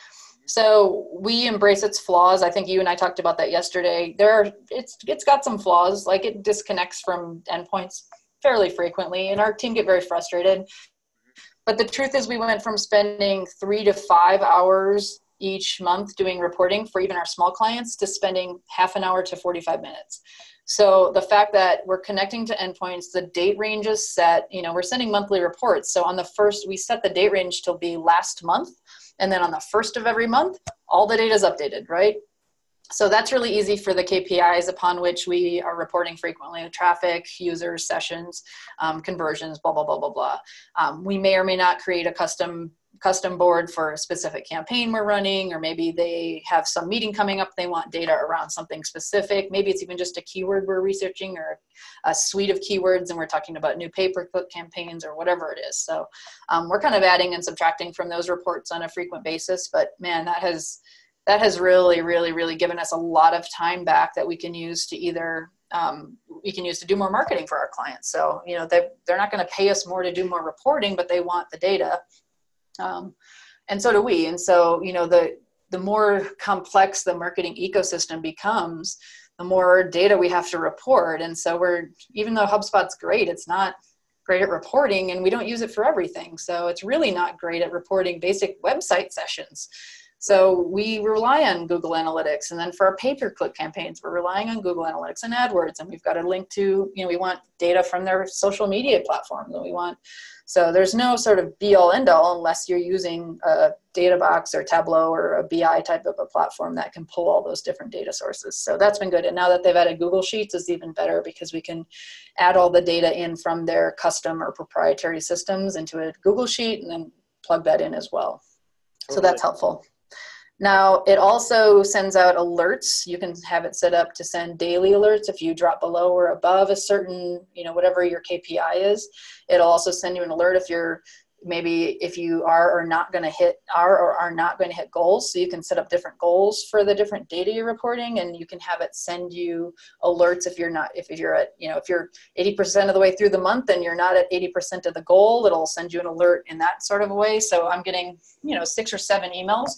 So we embrace its flaws. I think you and I talked about that yesterday. There are it's it's got some flaws, like it disconnects from endpoints fairly frequently, and our team get very frustrated. But the truth is, we went from spending three to five hours each month doing reporting for even our small clients to spending half an hour to forty-five minutes. So the fact that we're connecting to endpoints, the date range is set, you know, we're sending monthly reports. So on the first, we set the date range to be last month. And then on the first of every month, all the data is updated, right? So that's really easy for the K P Is upon which we are reporting frequently, traffic, users, sessions, um, conversions, blah, blah, blah, blah, blah. Um, we may or may not create a custom custom board for a specific campaign we're running, or maybe they have some meeting coming up, they want data around something specific. Maybe it's even just a keyword we're researching, or a suite of keywords, and we're talking about new pay-per-click campaigns or whatever it is. So um, we're kind of adding and subtracting from those reports on a frequent basis, but man, that has that has really, really, really given us a lot of time back that we can use to either Um, we can use to do more marketing for our clients. So, you know, they, they're not going to pay us more to do more reporting, but they want the data. Um, and so do we. And so, you know, the, the more complex the marketing ecosystem becomes, the more data we have to report. And so we're, even though HubSpot's great, it's not great at reporting, and we don't use it for everything. So it's really not great at reporting basic website sessions. So we rely on Google Analytics, and then for our pay-per-click campaigns, we're relying on Google Analytics and AdWords, and we've got a link to, you know, we want data from their social media platforms that we want. So there's no sort of be-all, end-all unless you're using a DataBox or Tableau or a B I type of a platform that can pull all those different data sources. So that's been good. And now that they've added Google Sheets, it's even better because we can add all the data in from their custom or proprietary systems into a Google Sheet and then plug that in as well. Totally. So that's helpful. Now, it also sends out alerts. You can have it set up to send daily alerts if you drop below or above a certain, you know, whatever your K P I is. It'll also send you an alert if you're maybe if you are or not going to hit are or are not going to hit goals. So you can set up different goals for the different data you're reporting, and you can have it send you alerts if you're not if you're at, you know, if you're eighty percent of the way through the month and you're not at eighty percent of the goal, it'll send you an alert in that sort of a way. So I'm getting, you know, six or seven emails.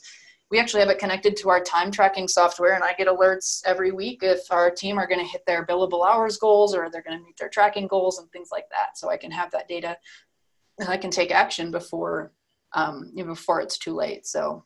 We actually have it connected to our time tracking software, and I get alerts every week if our team are going to hit their billable hours goals or they're going to meet their tracking goals and things like that. So I can have that data and I can take action before, um, you know, before it's too late. So,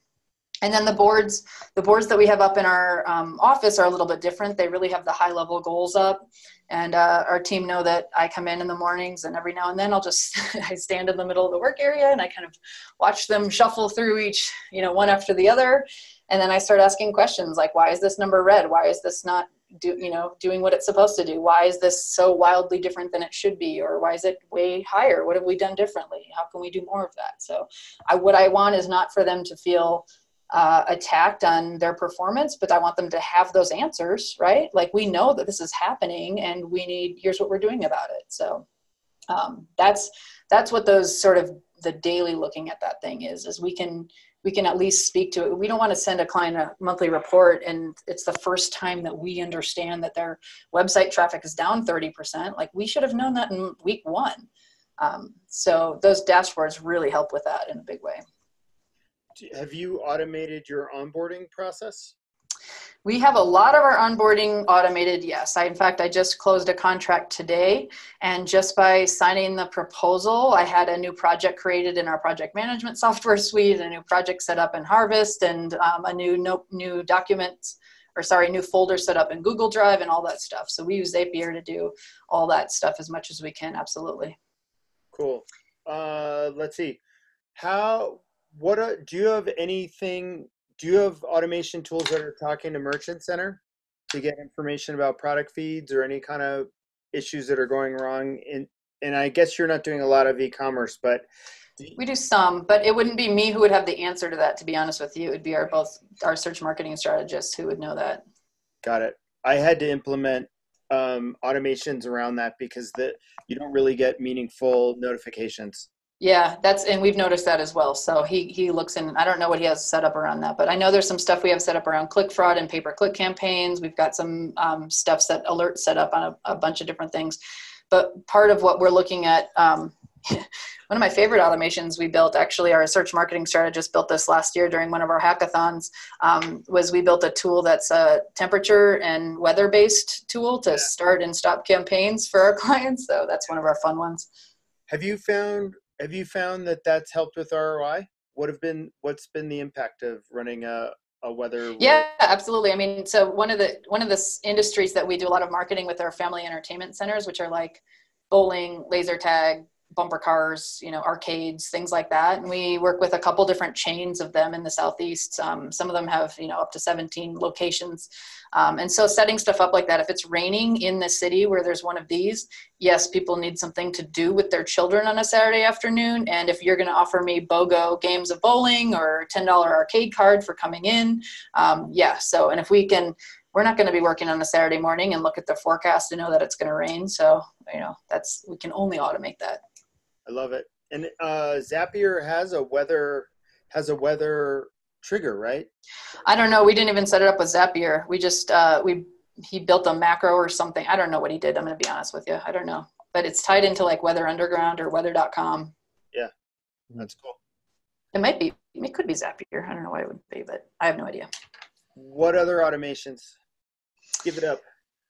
and then the boards, the boards that we have up in our um, office are a little bit different. They really have the high level goals up, and uh, our team know that I come in in the mornings, and every now and then I'll just, I stand in the middle of the work area and I kind of watch them shuffle through each, you know, one after the other. And then I start asking questions like, why is this number red? Why is this not do, you know, doing what it's supposed to do? Why is this so wildly different than it should be? Or why is it way higher? What have we done differently? How can we do more of that? So I, what I want is not for them to feel Uh, attacked on their performance, but I want them to have those answers, right? Like, we know that this is happening and we need, here's what we're doing about it. So um, that's, that's what those sort of the daily looking at that thing is, is we can, we can at least speak to it. We don't want to send a client a monthly report and it's the first time that we understand that their website traffic is down thirty percent. Like, we should have known that in week one. Um, so those dashboards really help with that in a big way. Have you automated your onboarding process? We have a lot of our onboarding automated, yes. I, in fact, I just closed a contract today, and just by signing the proposal, I had a new project created in our project management software suite, a new project set up in Harvest, and um, a new no, new document, or sorry, new folder set up in Google Drive and all that stuff. So we use Zapier to do all that stuff as much as we can, absolutely. Cool. Uh, let's see. How... What are, do you have anything, do you have automation tools that are talking to Merchant Center to get information about product feeds or any kind of issues that are going wrong? And, and I guess you're not doing a lot of e-commerce, but. We do some, but it wouldn't be me who would have the answer to that, to be honest with you. It would be our both our search marketing strategists who would know that. Got it. I had to implement um, automations around that because the, you don't really get meaningful notifications. Yeah, that's, and we've noticed that as well. So he, he looks in, I don't know what he has set up around that, but I know there's some stuff we have set up around click fraud and pay-per-click campaigns. We've got some um, stuff that alert set up on a, a bunch of different things. But part of what we're looking at, um, one of my favorite automations we built, actually our search marketing strategist built this last year during one of our hackathons, um, was we built a tool that's a temperature and weather-based tool to start and stop campaigns for our clients. So that's one of our fun ones. Have you found... Have you found that that's helped with R O I? What have been, what's been the impact of running a, a weather? Yeah, absolutely. I mean, so one of the, one of the industries that we do a lot of marketing with are family entertainment centers, which are like bowling, laser tag, bumper cars, you know, arcades, things like that. And we work with a couple different chains of them in the Southeast. Um, some of them have, you know, up to seventeen locations. Um, and so setting stuff up like that, if it's raining in the city where there's one of these, yes, people need something to do with their children on a Saturday afternoon. And if you're going to offer me BOGO games of bowling or ten dollar arcade card for coming in, um, yeah. So, and if we can, we're not going to be working on a Saturday morning and look at the forecast to know that it's going to rain. So, you know, that's, we can only automate that. I love it. And uh, Zapier has a weather has a weather trigger, right? I don't know. We didn't even set it up with Zapier. We just uh, we he built a macro or something. I don't know what he did. I'm going to be honest with you. I don't know. But it's tied into like Weather Underground or weather dot com. Yeah, that's cool. It might be. It could be Zapier. I don't know why it would be, but I have no idea. What other automations? Give it up.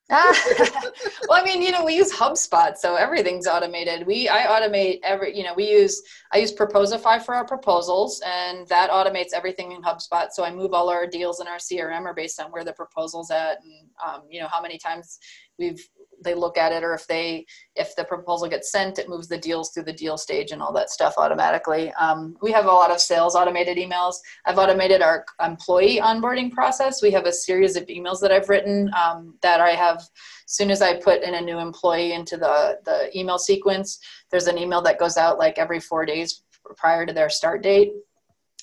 Well, I mean, you know, we use HubSpot, so everything's automated. We, I automate every, you know, we use, I use Proposify for our proposals, and that automates everything in HubSpot. So I move all our deals in our C R M are based on where the proposal's at and, um, you know, how many times we've, they look at it, or if they, if the proposal gets sent, it moves the deals through the deal stage and all that stuff automatically. Um, we have a lot of sales automated emails. I've automated our employee onboarding process. We have a series of emails that I've written um, that I have, as soon as I put in a new employee into the, the email sequence, there's an email that goes out like every four days prior to their start date.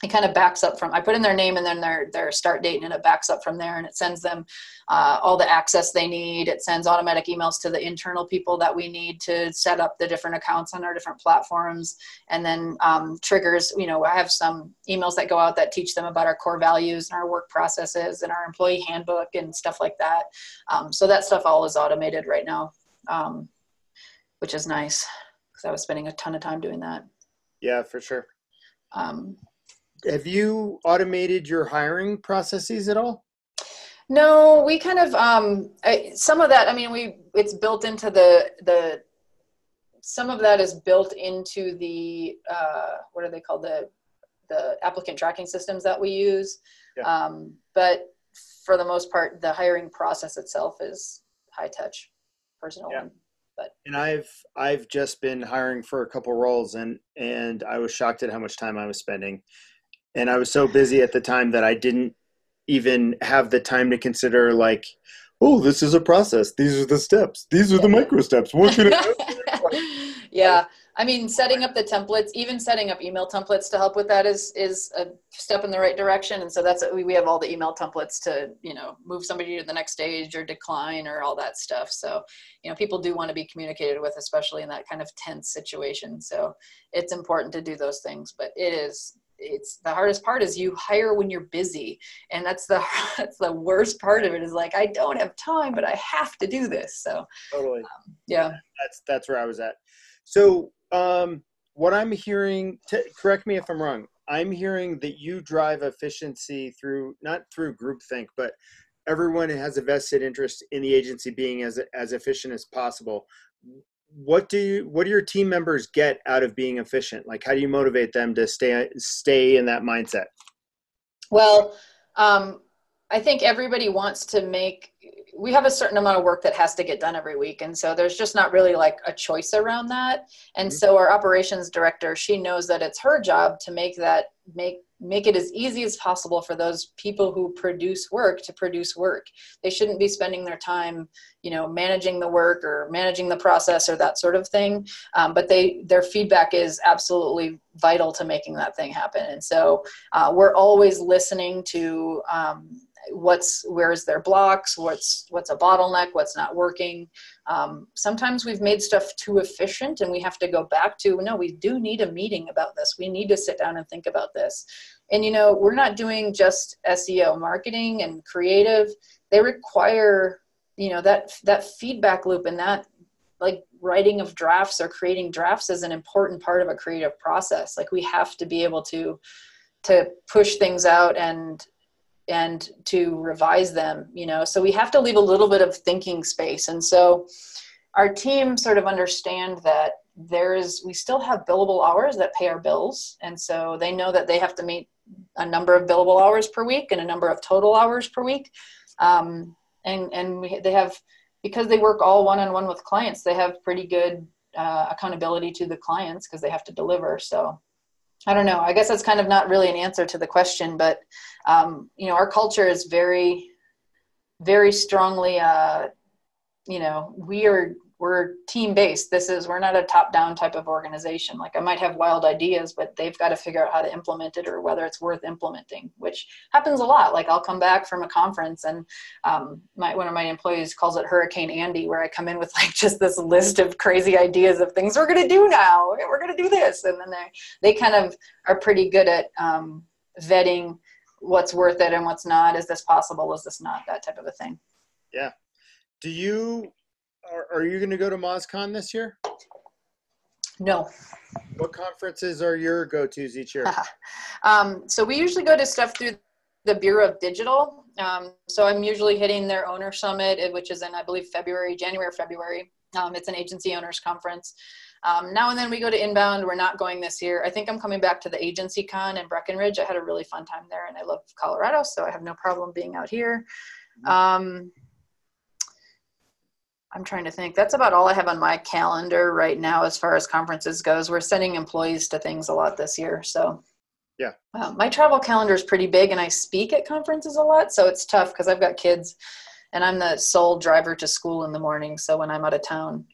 It kind of backs up from, I put in their name and then their, their start date, and it backs up from there, and it sends them uh, all the access they need. It sends automatic emails to the internal people that we need to set up the different accounts on our different platforms, and then um, triggers, you know, I have some emails that go out that teach them about our core values and our work processes and our employee handbook and stuff like that. Um, so that stuff all is automated right now, um, which is nice because I was spending a ton of time doing that. Yeah, for sure. Um, Have you automated your hiring processes at all? No, we kind of, um, I, some of that, I mean, we, it's built into the, the, some of that is built into the, uh, what are they called? The, the applicant tracking systems that we use. Yeah. Um, but for the most part, the hiring process itself is high touch, personal. Yeah. But. And I've, I've just been hiring for a couple roles, and, and I was shocked at how much time I was spending. And I was so busy at the time that I didn't even have the time to consider like, oh, this is a process. These are the steps. These are yeah. the micro steps. What can I yeah. I mean, setting up the templates, even setting up email templates to help with that is, is a step in the right direction. And so that's, we have all the email templates to, you know, move somebody to the next stage or decline or all that stuff. So, you know, people do want to be communicated with, especially in that kind of tense situation. So it's important to do those things, but it is, it's the hardest part is you hire when you're busy. And that's the, that's the worst part of it is like, I don't have time, but I have to do this. So totally. Um, yeah. yeah, that's, that's where I was at. So um, what I'm hearing, t correct me if I'm wrong. I'm hearing that you drive efficiency through, not through groupthink, but everyone has a vested interest in the agency being as, as efficient as possible. What do you, what do your team members get out of being efficient? Like, how do you motivate them to stay, stay in that mindset? Well, um, I think everybody wants to make, we have a certain amount of work that has to get done every week. And so there's just not really like a choice around that. And mm-hmm. so our operations director, she knows that it's her job to make that, make, make it as easy as possible for those people who produce work to produce work. They shouldn't be spending their time, you know, managing the work or managing the process or that sort of thing. Um, but they, their feedback is absolutely vital to making that thing happen. And so uh, we're always listening to um, what's, where's their blocks, what's, what's a bottleneck, what's not working. Um, sometimes we've made stuff too efficient and we have to go back to, no, we do need a meeting about this. We need to sit down and think about this. And, you know, we're not doing just S E O marketing and creative. They require, you know, that, that feedback loop and that, like, writing of drafts or creating drafts is an important part of a creative process. Like, we have to be able to, to push things out and, and to revise them, you know, so we have to leave a little bit of thinking space. And so our team sort of understand that there is, we still have billable hours that pay our bills. And so they know that they have to meet a number of billable hours per week and a number of total hours per week. Um, and, and we, they have, because they work all one-on-one with clients, they have pretty good uh, accountability to the clients because they have to deliver. So I don't know, I guess that's kind of not really an answer to the question, but um, you know, our culture is very, very strongly, uh, you know, we are, we're team-based. This is, we're not a top-down type of organization. Like, I might have wild ideas, but they've got to figure out how to implement it or whether it's worth implementing, which happens a lot. Like, I'll come back from a conference and um, my, one of my employees calls it Hurricane Andy, where I come in with like just this list of crazy ideas of things we're going to do now. We're going to do this. And then they, they kind of are pretty good at um, vetting what's worth it and what's not. Is this possible? Is this not? That type of a thing. Yeah. Do you... Are you going to go to MozCon this year? No. What conferences are your go-tos each year? um, so we usually go to stuff through the Bureau of Digital. Um, so I'm usually hitting their Owner Summit, which is in, I believe, February, January or February. Um, it's an agency owners conference. Um, now and then we go to Inbound. We're not going this year. I think I'm coming back to the Agency Con in Breckenridge. I had a really fun time there, and I love Colorado, so I have no problem being out here. Um, I'm trying to think. That's about all I have on my calendar right now as far as conferences goes. We're sending employees to things a lot this year. So yeah, um, my travel calendar is pretty big and I speak at conferences a lot. So it's tough because I've got kids and I'm the sole driver to school in the morning. So when I'm out of town,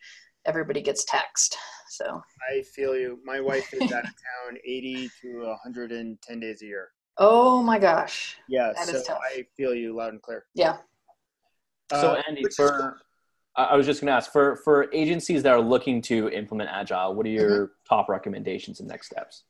everybody gets taxed. So I feel you. My wife is out of town eighty to one hundred ten days a year. Oh my gosh. Yeah. That so is tough. I feel you loud and clear. Yeah. Uh, so Andy, for... I was just going to ask, for, for agencies that are looking to implement Agile, what are your mm-hmm. top recommendations and next steps?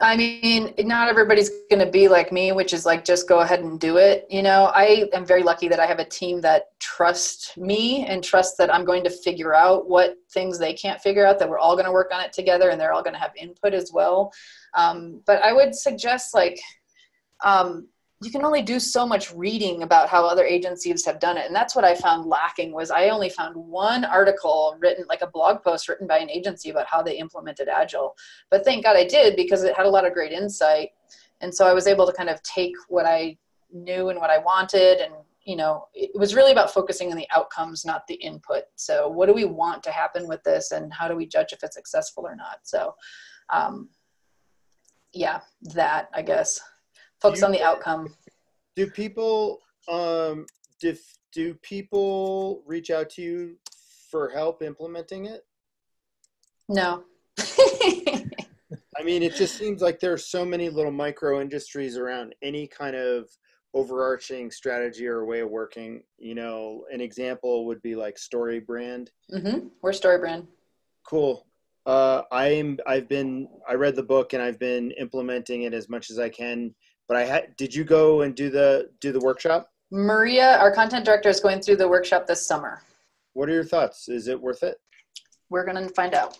I mean, not everybody's going to be like me, which is like, just go ahead and do it. You know, I am very lucky that I have a team that trusts me and trusts that I'm going to figure out what things they can't figure out, that we're all going to work on it together and they're all going to have input as well. Um, but I would suggest like, um, you can only do so much reading about how other agencies have done it. And that's what I found lacking was I only found one article written, like a blog post written by an agency about how they implemented Agile. But thank God I did because it had a lot of great insight. And so I was able to kind of take what I knew and what I wanted. And, you know, it was really about focusing on the outcomes, not the input. So what do we want to happen with this and how do we judge if it's successful or not? So um, yeah, that I guess. Focus on the outcome. Do people um, do, do people reach out to you for help implementing it? No. I mean, it just seems like there are so many little micro industries around any kind of overarching strategy or way of working. You know, an example would be like StoryBrand. Mm-hmm. We're StoryBrand. Cool. Uh, I'm. I've been. I read the book and I've been implementing it as much as I can. But I had, did you go and do the, do the workshop? Maria, our content director, is going through the workshop this summer. What are your thoughts? Is it worth it? We're going to find out.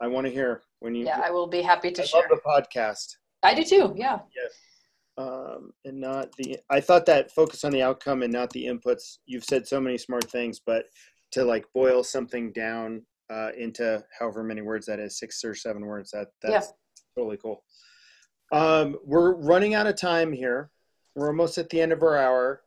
I want to hear when you, yeah, I will be happy to I share. I love the podcast. I do too. Yeah. Yes. Um, and not the, I thought that focus on the outcome and not the inputs. You've said so many smart things, but to like boil something down, uh, into however many words that is, six or seven words, that that's yeah. totally cool. Um, we're running out of time here. We're almost at the end of our hour.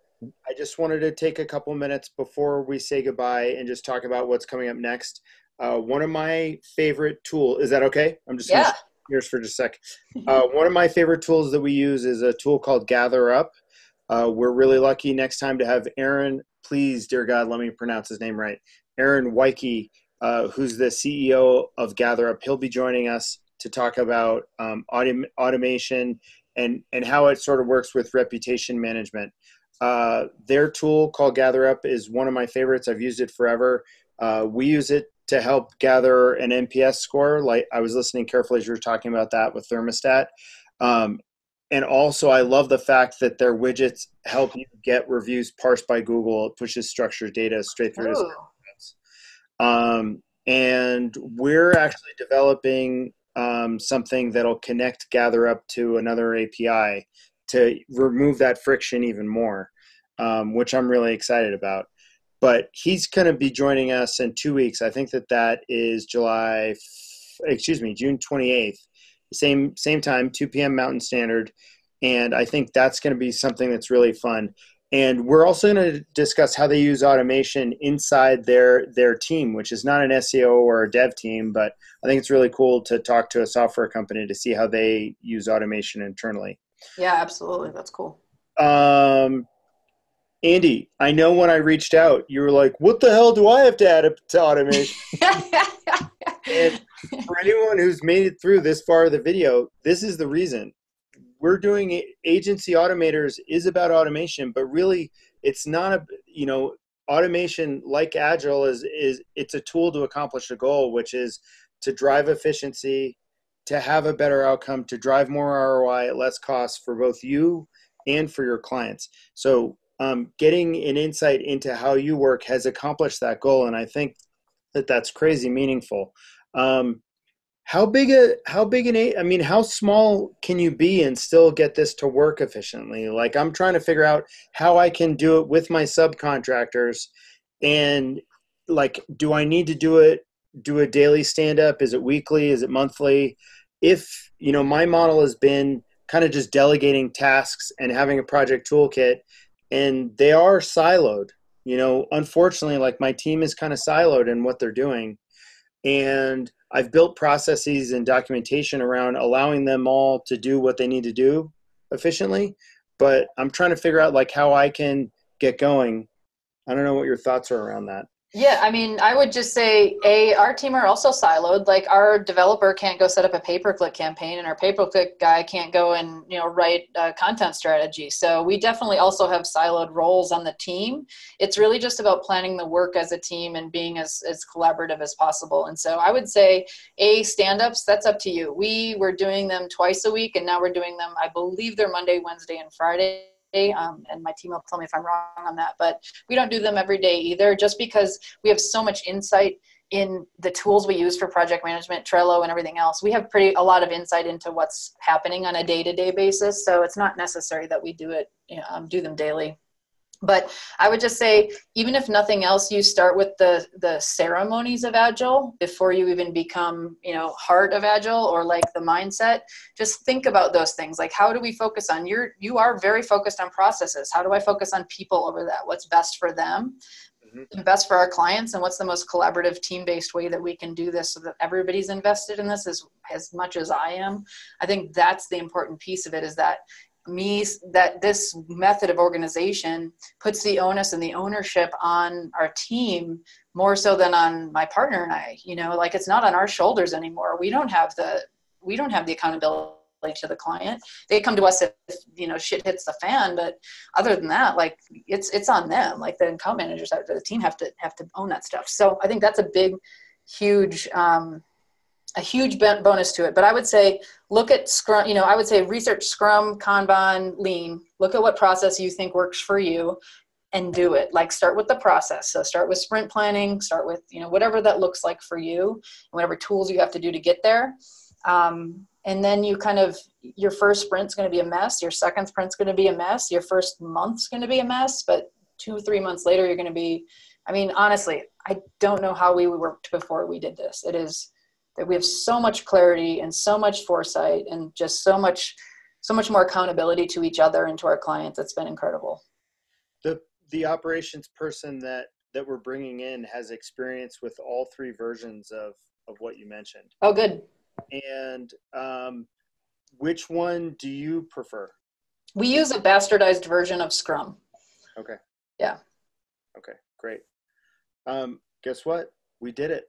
I just wanted to take a couple minutes before we say goodbye and just talk about what's coming up next. Uh, one of my favorite tool, is that okay? I'm just yeah. going to shift gears for just a sec. Uh, one of my favorite tools that we use is a tool called GatherUp. Uh, we're really lucky next time to have Aaron, please, dear God, let me pronounce his name right. Aaron Wyke, uh, who's the C E O of GatherUp. He'll be joining us to talk about um, autom automation and, and how it sort of works with reputation management. Uh, their tool called GatherUp is one of my favorites. I've used it forever. Uh, we use it to help gather an N P S score. Like, I was listening carefully as you were talking about that with Thermostat. Um, and also I love the fact that their widgets help you get reviews parsed by Google. It pushes structured data straight through to um, and we're actually developing um, something that'll connect GatherUp to another A P I to remove that friction even more, um, which I'm really excited about. But he's going to be joining us in two weeks. I think that that is July, excuse me, June twenty-eighth, same same time, two P M Mountain Standard. And I think that's going to be something that's really fun. And we're also going to discuss how they use automation inside their, their team, which is not an S E O or a dev team, but I think it's really cool to talk to a software company to see how they use automation internally. Yeah, absolutely. That's cool. Um, Andi, I know when I reached out, you were like, what the hell do I have to add to automation? And for anyone who's made it through this far of the video, this is the reason. We're doing it. Agency Automators is about automation, but really it's not a, you know, automation like Agile is, is it's a tool to accomplish a goal, which is to drive efficiency, to have a better outcome, to drive more R O I at less cost for both you and for your clients. So um, getting an insight into how you work has accomplished that goal. And I think that that's crazy meaningful. Um, how big a, how big an, I mean, how small can you be and still get this to work efficiently? Like, I'm trying to figure out how I can do it with my subcontractors, and like, do I need to do it? Do a daily stand-up? Is it weekly? Is it monthly? If, you know, my model has been kind of just delegating tasks and having a project toolkit, and they are siloed, you know, unfortunately, like my team is kind of siloed in what they're doing. And I've built processes and documentation around allowing them all to do what they need to do efficiently. But I'm trying to figure out like how I can get going. I don't know what your thoughts are around that. Yeah, I mean, I would just say, A, our team are also siloed. Like, our developer can't go set up a pay-per-click campaign, and our pay-per-click guy can't go and, you know, write a content strategy. So we definitely also have siloed roles on the team. It's really just about planning the work as a team and being as, as collaborative as possible. And so I would say, A, stand-ups, that's up to you. We were doing them twice a week, and now we're doing them, I believe they're Monday, Wednesday, and Friday. Um, and my team will tell me if I'm wrong on that, but we don't do them every day either, just because we have so much insight in the tools we use for project management, Trello and everything else. We have pretty a lot of insight into what's happening on a day-to-day basis, so it's not necessary that we do it, you know, um, do them daily. But I would just say, even if nothing else, you start with the, the ceremonies of Agile before you even become, you know, heart of Agile or like the mindset. Just think about those things. Like, how do we focus on your, you are very focused on processes. How do I focus on people over that? What's best for them, mm-hmm. best for our clients? And what's the most collaborative team-based way that we can do this so that everybody's invested in this as, as much as I am? I think that's the important piece of it, is that me that this method of organization puts the onus and the ownership on our team more so than on my partner and I. You know, like, it's not on our shoulders anymore. We don't have the we don't have the accountability to the client. They come to us if, you know, shit hits the fan, but other than that, like, it's it's on them. Like, the account managers of the team have to have to own that stuff. So I think that's a big, huge um a huge bonus to it. But I would say, look at Scrum, you know, I would say research Scrum, Kanban, Lean, look at what process you think works for you and do it. Like, start with the process. So start with sprint planning, start with, you know, whatever that looks like for you and whatever tools you have to do to get there. Um, and then you kind of, your first sprint's going to be a mess. Your second sprint's going to be a mess. Your first month's going to be a mess, but two, three months later, you're going to be, I mean, honestly, I don't know how we worked before we did this. It is that we have so much clarity and so much foresight and just so much, so much more accountability to each other and to our clients. It's been incredible. The, the operations person that, that we're bringing in has experience with all three versions of, of what you mentioned. Oh, good. And um, which one do you prefer? We use a bastardized version of Scrum. Okay. Yeah. Okay, great. Um, guess what? We did it.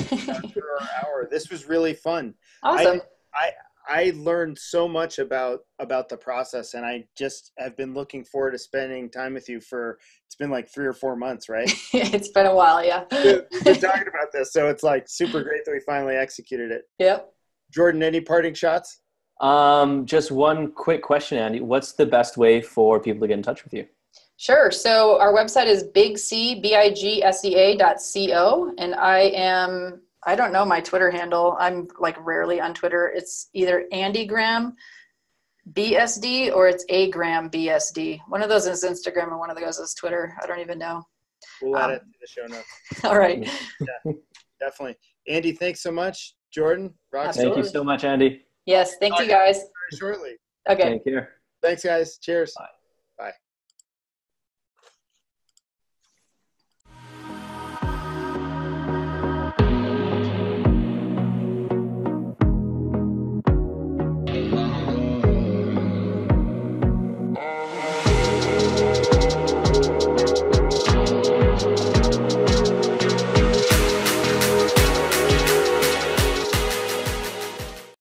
After our hour. This was really fun. Awesome. I, I I learned so much about about the process, and I just have been looking forward to spending time with you for, it's been like three or four months, right? It's been a while, yeah. We've been talking about this, so it's like super great that we finally executed it. Yep. Jordan, any parting shots? Um, just one quick question, Andi. What's the best way for people to get in touch with you? Sure. So our website is big sea dot co, and I am, I don't know my Twitter handle. I'm like rarely on Twitter. It's either Andi Graham B S D or it's A Graham B S D. One of those is Instagram and one of those is Twitter. I don't even know. We'll add um, it to the show notes. All right. Yeah, definitely. Andi, thanks so much. Jordan, rock. Thank you so much, Andi. Yes. Thank Talk you guys. Shortly. Okay. Thank you. Thanks guys. Cheers. Bye. Bye.